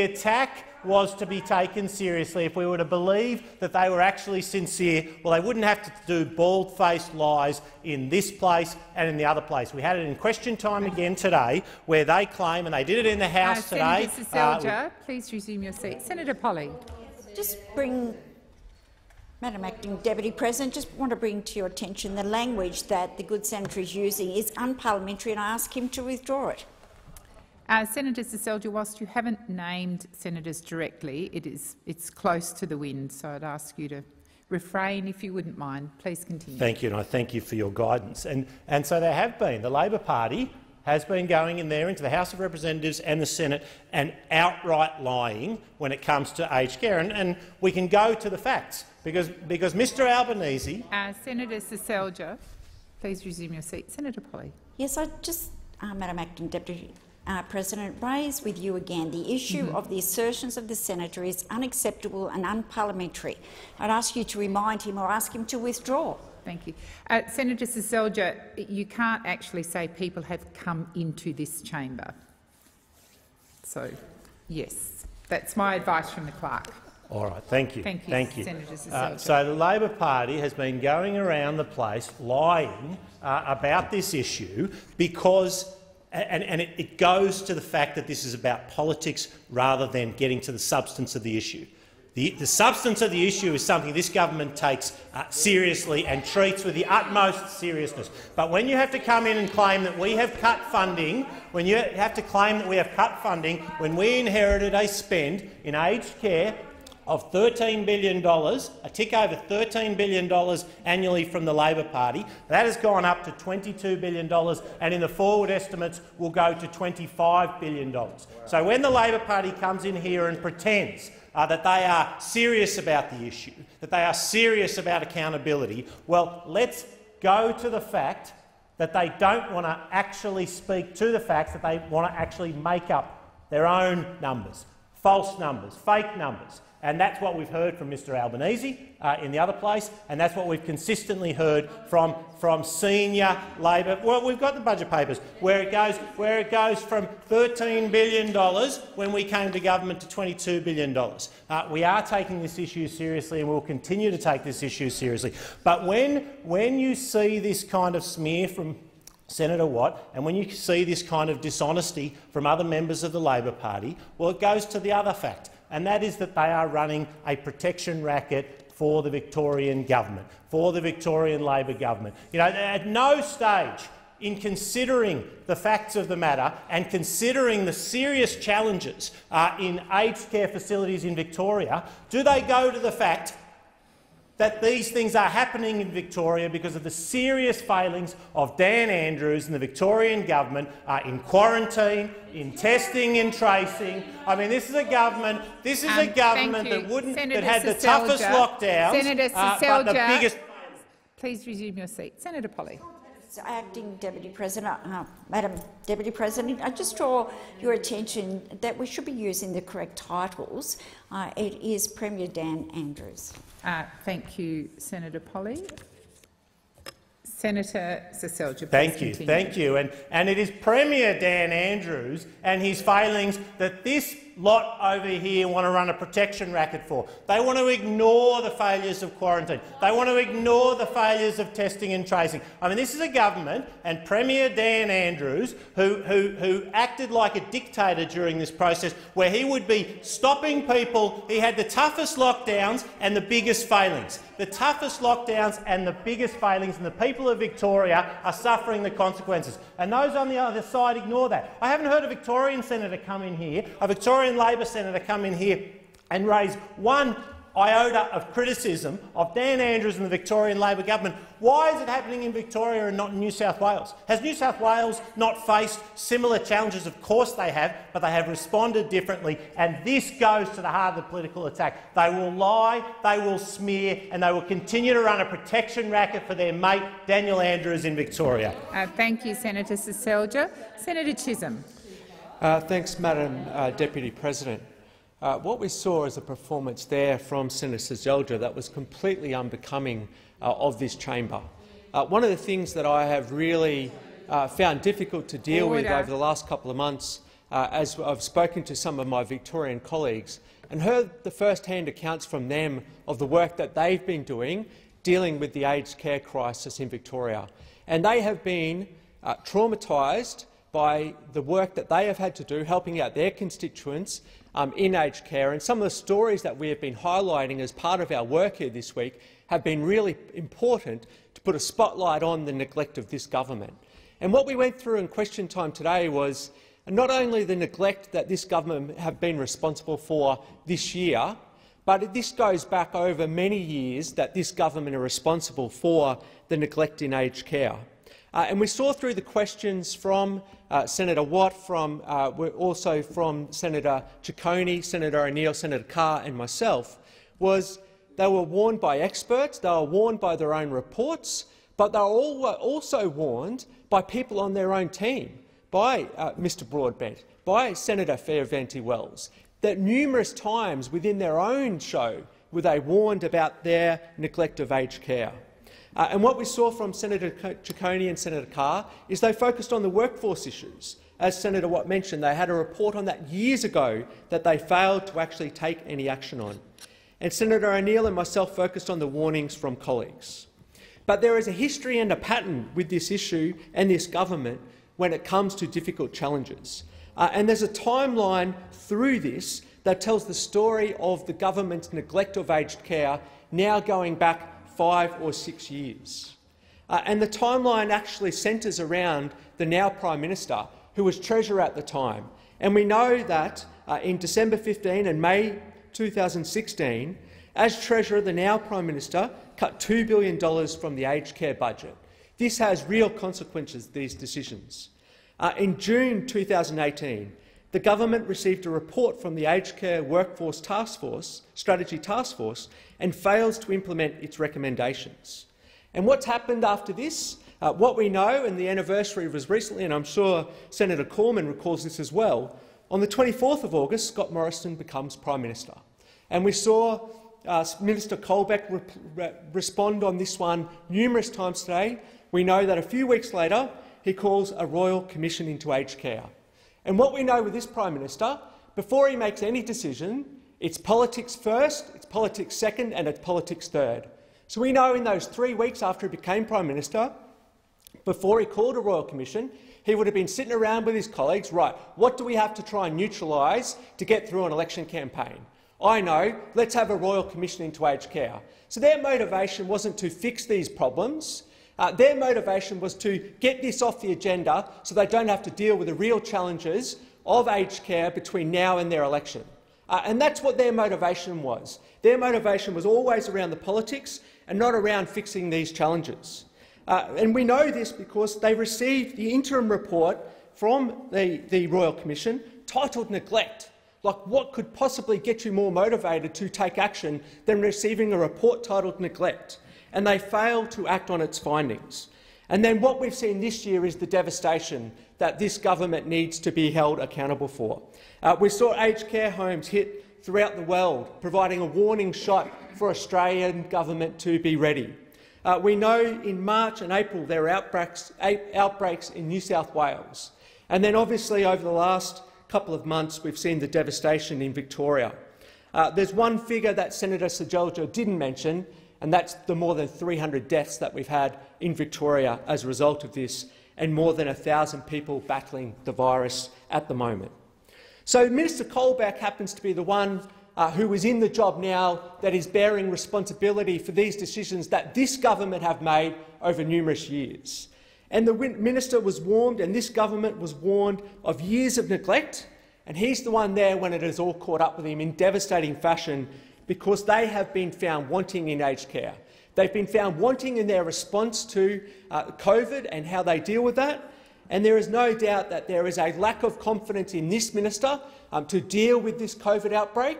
attack was to be taken seriously, if we were to believe that they were actually sincere, well, they wouldn't have to do bald-faced lies in this place and in the other place. We had it in question time again today, where they claim, and they did it in the House today— Senator Seselja, please resume your seat. Senator Polley. Madam Acting Deputy President, just want to bring to your attention the language that the good senator is using is unparliamentary, and I ask him to withdraw it. Senator Seselja, whilst you haven't named senators directly, it's close to the wind, so I'd ask you to refrain if you wouldn't mind. Please continue. Thank you, and I thank you for your guidance. And so there have been. The Labor Party has been going in there into the House of Representatives and the Senate and outright lying when it comes to aged care. And we can go to the facts, because Mr Albanese— Senator Seselja, please resume your seat. Senator Polley. Yes, I just, Madam Acting Deputy President, raise with you again the issue of the assertions of the senator is unacceptable and unparliamentary. I'd ask you to remind him or ask him to withdraw. Thank you. Senator Seselja, you can't actually say people have come into this chamber. So, yes, that's my advice from the clerk. All right. Thank you. Thank you. Senator Seselja. So the Labor Party has been going around the place lying about this issue because— and it goes to the fact that this is about politics rather than getting to the substance of the issue. The substance of the issue is something this government takes seriously and treats with the utmost seriousness. But when you have to come in and claim that we have cut funding, when we inherited a spend in aged care of $13 billion, a tick over $13 billion annually from the Labor Party. That has gone up to $22 billion and in the forward estimates will go to $25 billion. Wow. So when the Labor Party comes in here and pretends that they are serious about the issue, that they are serious about accountability, well, let's go to the fact that they don't want to actually speak to the facts, that they want to actually make up their own numbers, false numbers, fake numbers. And that's what we've heard from Mr Albanese in the other place, and that's what we've consistently heard from senior Labor. Well, we've got the budget papers where it goes from $13 billion when we came to government to $22 billion. We are taking this issue seriously, and we'll continue to take this issue seriously. But when you see this kind of smear from Senator Watt, and when you see this kind of dishonesty from other members of the Labor Party, well, it goes to the other fact. And that is that they are running a protection racket for the Victorian government, for the Victorian Labor government. You know, at no stage in considering the facts of the matter and considering the serious challenges in aged care facilities in Victoria, do they go to the fact that these things are happening in Victoria because of the serious failings of Dan Andrews and the Victorian government in quarantine, in testing and tracing. I mean, this is a government. This is a government that had the toughest lockdowns, but the biggest. Please resume your seat, Senator Polley. Acting Deputy President, Madam Deputy President, I just draw your attention that we should be using the correct titles. It is Premier Dan Andrews. Thank you, Senator Polley. Senator Seselja, Thank you. And it is Premier Dan Andrews and his failings that this lot over here want to run a protection racket for. They want to ignore the failures of quarantine. They want to ignore the failures of testing and tracing. I mean, this is a government and Premier Dan Andrews who acted like a dictator during this process, where he would be stopping people. He had the toughest lockdowns and the biggest failings. And the people of Victoria are suffering the consequences. And those on the other side ignore that. I haven't heard a Victorian senator come in here, a Victorian Labor senator come in here and raise one iota of criticism of Dan Andrews and the Victorian Labor government. Why is it happening in Victoria and not in New South Wales? Has New South Wales not faced similar challenges? Of course they have, but they have responded differently, and this goes to the heart of the political attack. They will lie, they will smear, and they will continue to run a protection racket for their mate Daniel Andrews in Victoria. Thank you, Senator Seselja. Senator Chisholm. Thanks, Madam Deputy President. What we saw is a performance there from Senator Seselja that was completely unbecoming of this chamber. One of the things that I have really found difficult to deal with over the last couple of months, as I've spoken to some of my Victorian colleagues and heard the first-hand accounts from them of the work that they've been doing dealing with the aged care crisis in Victoria, and they have been traumatised by the work that they have had to do helping out their constituents in aged care. And some of the stories that we have been highlighting as part of our work here this week have been really important to put a spotlight on the neglect of this government. And what we went through in question time today was not only the neglect that this government have been responsible for this year, but this goes back over many years that this government are responsible for the neglect in aged care. And we saw through the questions from Senator Watt, from, also from Senator Ciccone, Senator O'Neill, Senator Carr and myself, was they were warned by experts, they were warned by their own reports, but they were also warned by people on their own team, by Mr Broadbent, by Senator Fairventi Wells, that numerous times within their own show were they warned about their neglect of aged care. And what we saw from Senator Ciccone and Senator Carr is they focused on the workforce issues. As Senator Watt mentioned, they had a report on that years ago that they failed to actually take any action on. And Senator O'Neill and myself focused on the warnings from colleagues. But there is a history and a pattern with this issue and this government when it comes to difficult challenges. And there's a timeline through this that tells the story of the government's neglect of aged care now going back 5 or 6 years. And the timeline actually centres around the now Prime Minister, who was Treasurer at the time. And we know that in December 15 and May 2016, as Treasurer, the now Prime Minister cut $2 billion from the aged care budget. This has real consequences, these decisions. In June 2018, the government received a report from the Aged Care Workforce Strategy Task Force and fails to implement its recommendations. And what's happened after this? What we know, and the anniversary was recently, and I'm sure Senator Cormann recalls this as well, on the 24th of August, Scott Morrison becomes Prime Minister. And we saw Minister Colbeck respond on this one numerous times today. We know that a few weeks later he calls a Royal Commission into aged care. And what we know with this Prime Minister, before he makes any decision, it's politics first, it's politics second and it's politics third. So we know in those 3 weeks after he became Prime Minister, before he called a Royal Commission, he would have been sitting around with his colleagues, right, what do we have to try and neutralise to get through an election campaign? I know, let's have a Royal Commission into aged care. So their motivation wasn't to fix these problems. Their motivation was to get this off the agenda so they don't have to deal with the real challenges of aged care between now and their election. And that's what their motivation was. Their motivation was always around the politics and not around fixing these challenges. And we know this because they received the interim report from the Royal Commission titled Neglect. Like, what could possibly get you more motivated to take action than receiving a report titled Neglect? And they failed to act on its findings. And then what we've seen this year is the devastation that this government needs to be held accountable for. We saw aged care homes hit throughout the world, providing a warning shot for Australian government to be ready. We know in March and April there were outbreaks in New South Wales. And then obviously over the last couple of months we've seen the devastation in Victoria. There's one figure that Senator Seselja didn't mention, and that's the more than 300 deaths that we've had in Victoria as a result of this, and more than 1,000 people battling the virus at the moment. So Minister Colbeck happens to be the one who is in the job now that is bearing responsibility for these decisions that this government have made over numerous years. And the minister was warned, and this government was warned of years of neglect, and he's the one there when it has all caught up with him in devastating fashion, because they have been found wanting in aged care. They've been found wanting in their response to COVID and how they deal with that. And there is no doubt that there is a lack of confidence in this minister to deal with this COVID outbreak.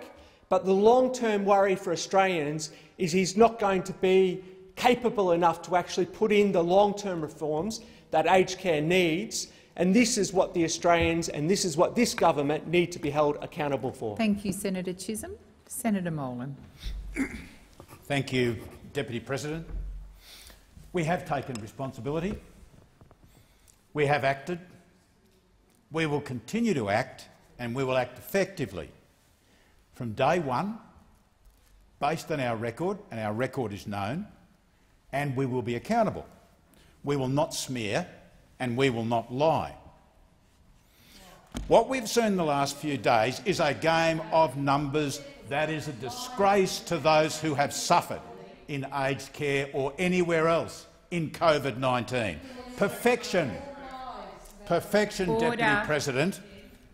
But the long-term worry for Australians is he's not going to be capable enough to actually put in the long-term reforms that aged care needs. And this is what the Australians and this is what this government need to be held accountable for. Thank you, Senator Chisholm. Senator Molan. Thank you, Deputy President. We have taken responsibility. We have acted. We will continue to act, and we will act effectively. From day one, based on our record, and our record is known, and we will be accountable. We will not smear and we will not lie. What we've seen the last few days is a game of numbers that is a disgrace to those who have suffered in aged care or anywhere else in COVID-19. Perfection. Perfection, order. Deputy President.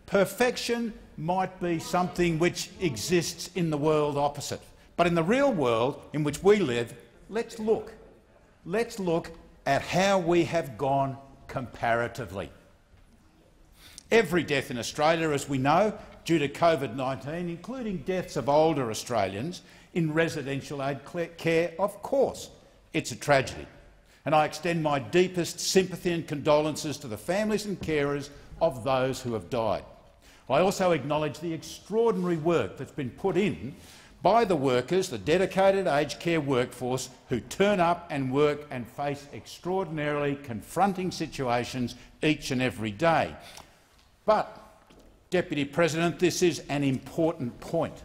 Perfection might be something which exists in the world opposite. But in the real world in which we live, let's look. Let's look at how we have gone comparatively. Every death in Australia, as we know, due to COVID-19, including deaths of older Australians in residential aged care, of course, it's a tragedy. And I extend my deepest sympathy and condolences to the families and carers of those who have died. I also acknowledge the extraordinary work that's been put in by the workers, the dedicated aged care workforce who turn up and work and face extraordinarily confronting situations each and every day. But, Deputy President, this is an important point.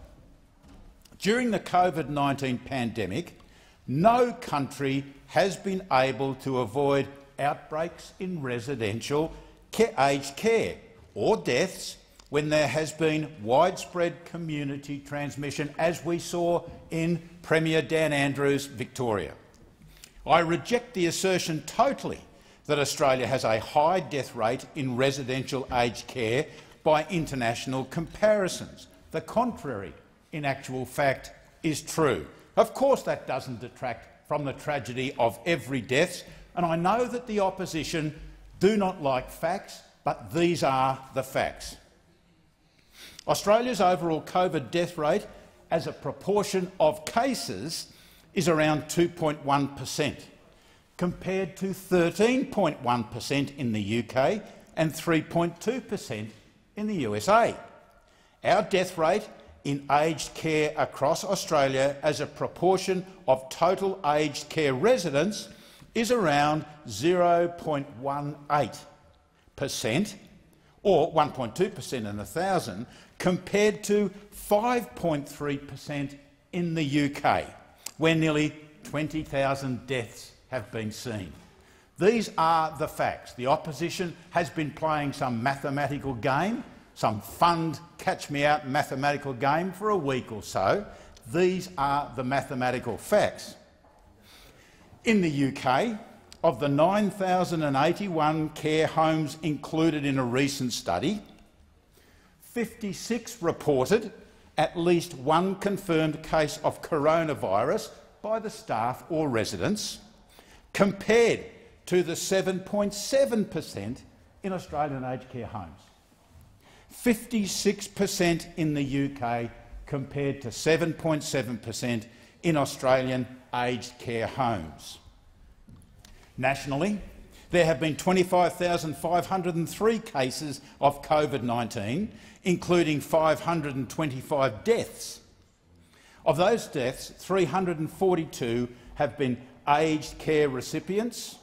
During the COVID-19 pandemic, no country has been able to avoid outbreaks in residential aged care or deaths when there has been widespread community transmission, as we saw in Premier Dan Andrews' Victoria. I reject the assertion totally that Australia has a high death rate in residential aged care by international comparisons. The contrary, in actual fact, is true. Of course that doesn't detract from the tragedy of every death, and I know that the opposition do not like facts, but these are the facts. Australia's overall COVID death rate as a proportion of cases is around 2.1%, compared to 13.1% in the UK and 3.2% in the USA. Our death rate in aged care across Australia as a proportion of total aged care residents is around 0.18%, or 1.2% in 1,000, compared to 5.3% in the UK, where nearly 20,000 deaths have been seen. These are the facts. The opposition has been playing some mathematical game, some fund catch-me-out mathematical game for a week or so. These are the mathematical facts. In the UK, of the 9,081 care homes included in a recent study, 56 reported at least one confirmed case of coronavirus by the staff or residents, compared to the 7.7% in Australian aged care homes. 56% in the UK compared to 7.7% in Australian aged care homes. Nationally, there have been 25,503 cases of COVID-19, including 525 deaths. Of those deaths, 342 have been aged care recipients,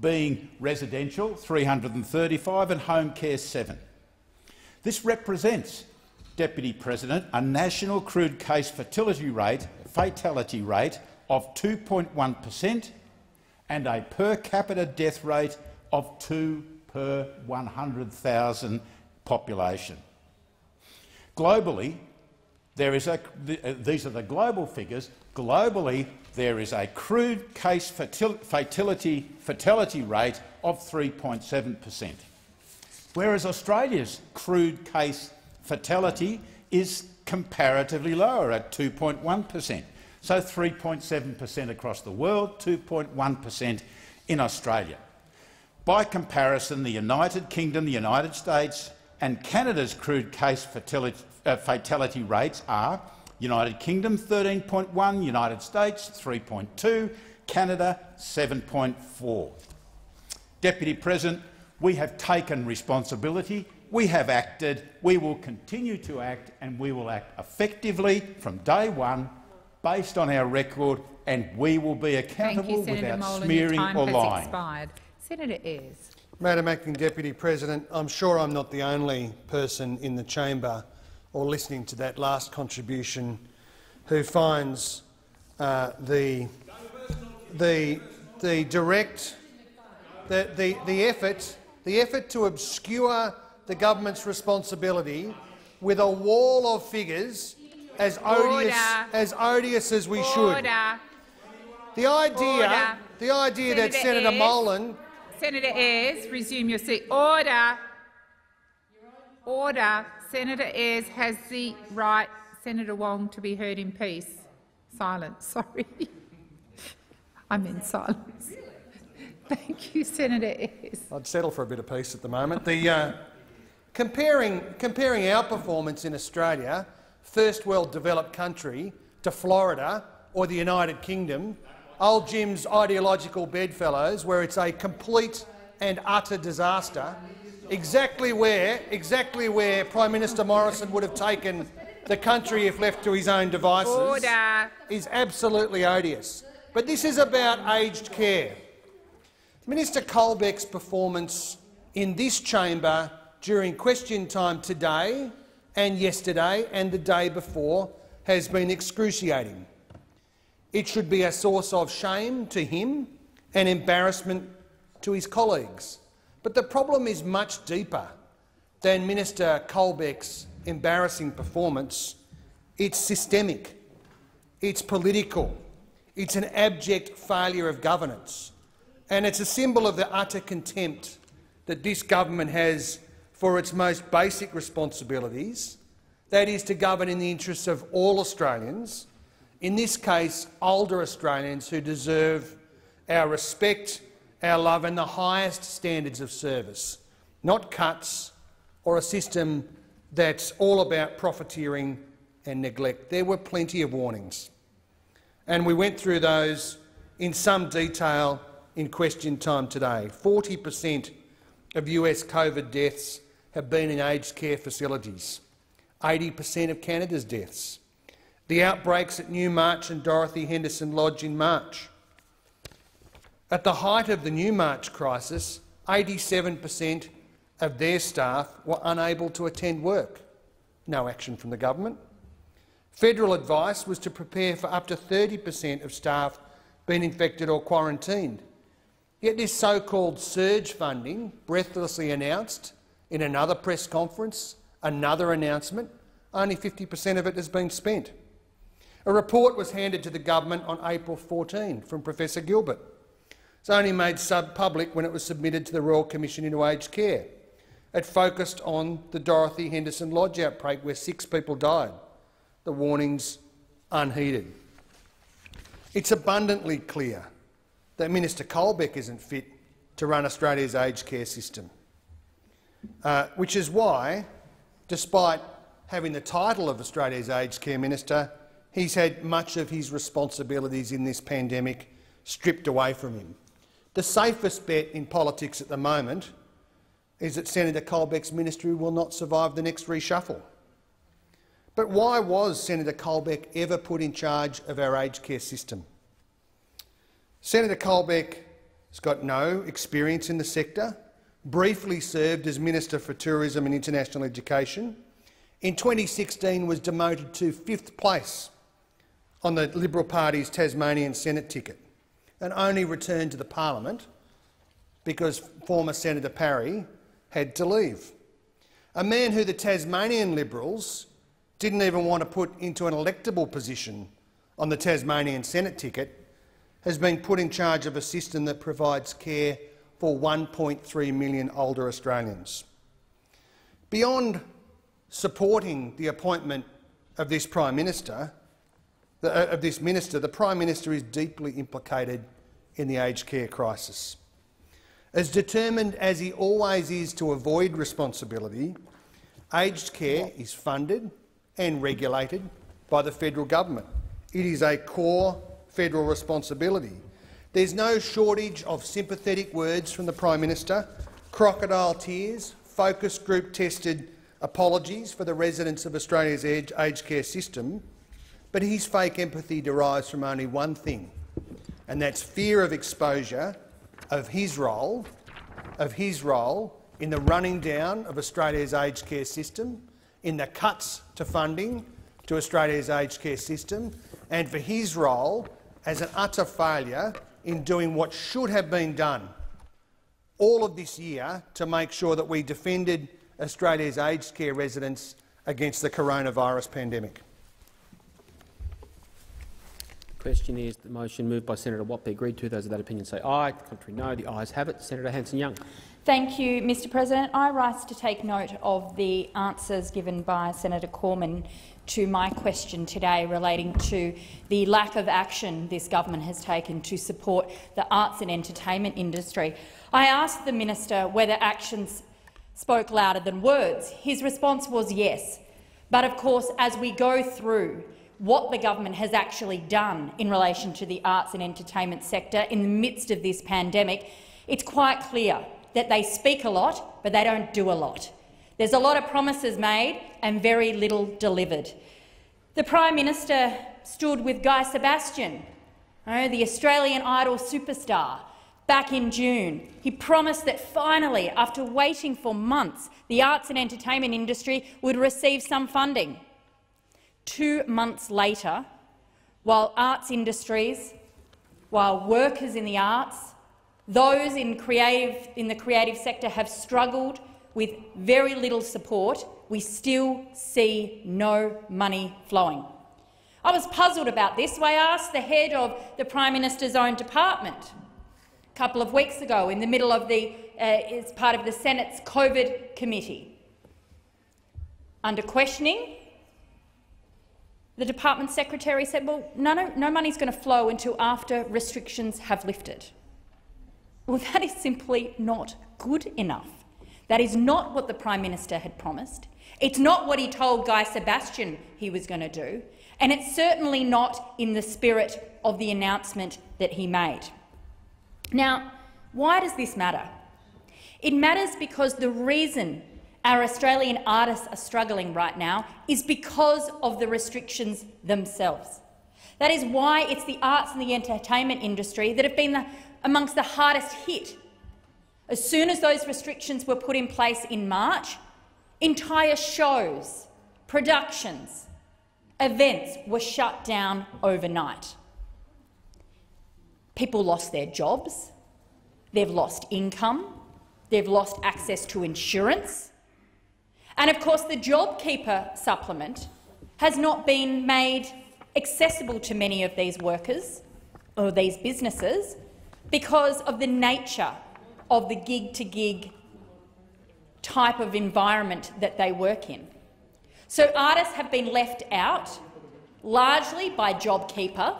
being residential 335 and home care 7. This represents, Deputy President, a national crude case fatality rate of 2.1%. and a per capita death rate of 2 per 100,000 population. Globally, these are the global figures. Globally, there is a crude case fatality rate of 3.7%, whereas Australia's crude case fatality is comparatively lower at 2.1%. So 3.7% across the world, 2.1% in Australia. By comparison, the United Kingdom, the United States and Canada's crude case fatality rates are United Kingdom 13.1, United States 3.2, Canada 7.4. Deputy President, we have taken responsibility, we have acted, we will continue to act, and we will act effectively from day one based on our record, and we will be accountable without smearing or lying. Expired. Senator Ayres. Madam Acting Deputy President, I'm sure I'm not the only person in the chamber or listening to that last contribution who finds the effort to obscure the government's responsibility with a wall of figures as odious as we should. The idea that Senator Molan— Senator Ayres, resume your seat. Order. Order. Senator Ayres has the right, Senator Wong, to be heard in peace. Silence. Sorry. I'm in silence. Thank you, Senator Ayres. I'd settle for a bit of peace at the moment. The, comparing our performance in Australia, first world-developed country, to Florida or the United Kingdom, old Jim's ideological bedfellows, where it's a complete and utter disaster, exactly where Prime Minister Morrison would have taken the country if left to his own devices, is absolutely odious. But this is about aged care. Minister Colbeck's performance in this chamber during question time today and yesterday and the day before has been excruciating. It should be a source of shame to him and embarrassment to his colleagues. But the problem is much deeper than Minister Colbeck's embarrassing performance. It's systemic, it's political, it's an abject failure of governance, and it's a symbol of the utter contempt that this government has for its most basic responsibilities, that is to govern in the interests of all Australians, in this case older Australians who deserve our respect, our love and the highest standards of service, not cuts or a system that's all about profiteering and neglect. There were plenty of warnings, and we went through those in some detail in question time today. 40% of US COVID deaths have been in aged care facilities, 80% of Canada's deaths. The outbreaks at Newmarch and Dorothy Henderson Lodge in March. At the height of the Newmarch crisis, 87% of their staff were unable to attend work. No action from the government. Federal advice was to prepare for up to 30% of staff being infected or quarantined. Yet this so-called surge funding, breathlessly announced in another press conference, another announcement, only 50% of it has been spent. A report was handed to the government on April 14 from Professor Gilbert. It's only made public when it was submitted to the Royal Commission into Aged Care. It focused on the Dorothy Henderson Lodge outbreak, where 6 people died. The warnings unheeded. It's abundantly clear that Minister Colbeck isn't fit to run Australia's aged care system, which is why, despite having the title of Australia's aged care minister, he's had much of his responsibilities in this pandemic stripped away from him. The safest bet in politics at the moment is that Senator Colbeck's ministry will not survive the next reshuffle. But why was Senator Colbeck ever put in charge of our aged care system? Senator Colbeck has got no experience in the sector, briefly served as Minister for Tourism and International Education, in 2016 was demoted to 5th place on the Liberal Party's Tasmanian Senate ticket, and only returned to the parliament because former Senator Parry had to leave. A man who the Tasmanian Liberals didn't even want to put into an electable position on the Tasmanian Senate ticket has been put in charge of a system that provides care for 1.3 million older Australians. Beyond supporting the appointment of this Prime Minister, the Prime Minister is deeply implicated in the aged care crisis. As determined as he always is to avoid responsibility, aged care is funded and regulated by the federal government. It is a core federal responsibility. There's no shortage of sympathetic words from the Prime Minister, crocodile tears, focus group tested apologies for the residents of Australia's aged care system, but his fake empathy derives from only one thing, and that's fear of exposure of his role in the running down of Australia's aged care system, in the cuts to funding to Australia's aged care system, and for his role as an utter failure in doing what should have been done all of this year to make sure that we defended Australia's aged care residents against the coronavirus pandemic. The question is the motion moved by Senator Watby agreed to. Those of that opinion say aye. Contrary, no. The ayes have it. Senator Hanson-Young. Thank you, Mr President. I rise to take note of the answers given by Senator Cormann to my question today relating to the lack of action this government has taken to support the arts and entertainment industry. I asked the minister whether actions spoke louder than words. His response was yes. But of course, as we go through what the government has actually done in relation to the arts and entertainment sector in the midst of this pandemic, it's quite clear that they speak a lot, but they don't do a lot. There's a lot of promises made and very little delivered. The Prime Minister stood with Guy Sebastian, the Australian Idol superstar, back in June. He promised that finally, after waiting for months, the arts and entertainment industry would receive some funding. 2 months later, while arts industries, while workers in the arts, those in the creative sector have struggled with very little support, we still see no money flowing. I was puzzled about this, so I asked the head of the Prime Minister's own department a couple of weeks ago, in the middle of as part of the Senate's COVID committee. Under questioning, the department secretary said, well, no money's going to flow until after restrictions have lifted. Well, that is simply not good enough. That is not what the Prime Minister had promised. It's not what he told Guy Sebastian he was going to do, and it's certainly not in the spirit of the announcement that he made. Now, why does this matter? It matters because the reason our Australian artists are struggling right now is because of the restrictions themselves. That is why it's the arts and the entertainment industry that have been amongst the hardest hit. As soon as those restrictions were put in place in March, entire shows, productions, events were shut down overnight. People lost their jobs, they've lost income, they've lost access to insurance, and of course the JobKeeper supplement has not been made accessible to many of these workers or these businesses because of the nature of the gig-to-gig type of environment that they work in. So artists have been left out, largely by JobKeeper,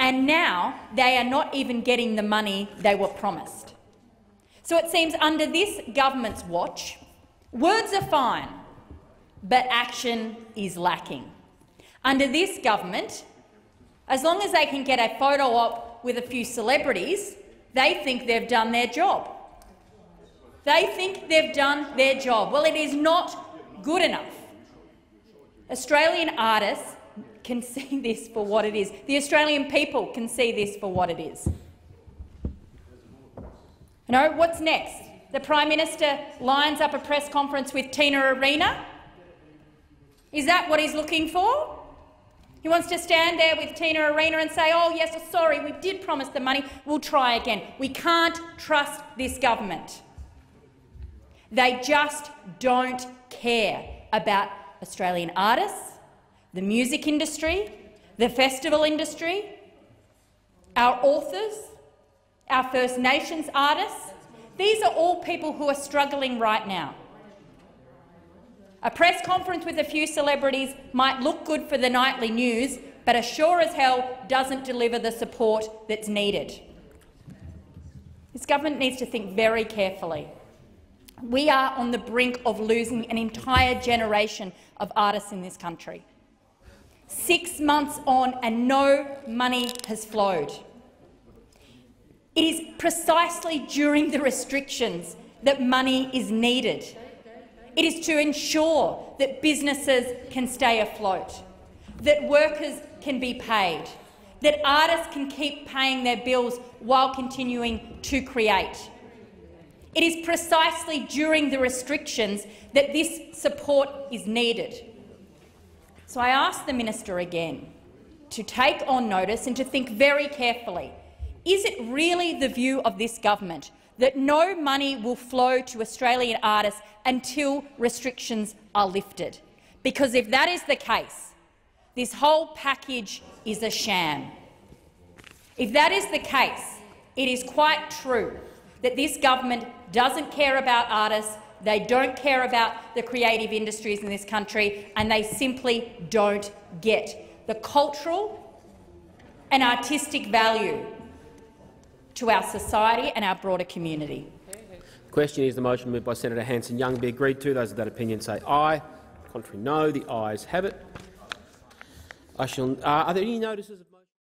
and now they are not even getting the money they were promised. So it seems under this government's watch, words are fine, but action is lacking. Under this government, as long as they can get a photo op with a few celebrities, they think they've done their job. They think they've done their job. Well, it is not good enough. Australian artists can see this for what it is. The Australian people can see this for what it is. No, what's next? The Prime Minister lines up a press conference with Tina Arena. Is that what he's looking for? He wants to stand there with Tina Arena and say, oh, yes, sorry, we did promise the money. We'll try again. We can't trust this government. They just don't care about Australian artists, the music industry, the festival industry, our authors, our First Nations artists. These are all people who are struggling right now. A press conference with a few celebrities might look good for the nightly news, but it sure as hell doesn't deliver the support that's needed. This government needs to think very carefully. We are on the brink of losing an entire generation of artists in this country. 6 months on and no money has flowed. It is precisely during the restrictions that money is needed. It is to ensure that businesses can stay afloat, that workers can be paid, that artists can keep paying their bills while continuing to create. It is precisely during the restrictions that this support is needed. So I ask the minister again to take on notice and to think very carefully. Is it really the view of this government that no money will flow to Australian artists until restrictions are lifted? Because if that is the case, this whole package is a sham. If that is the case, it is quite true that this government doesn't care about artists, they don't care about the creative industries in this country, and they simply don't get the cultural and artistic value to our society and our broader community. The question is the motion moved by Senator Hanson-Young be agreed to. Those of that opinion say aye. Contrary, no. The ayes have it. Are there any notices of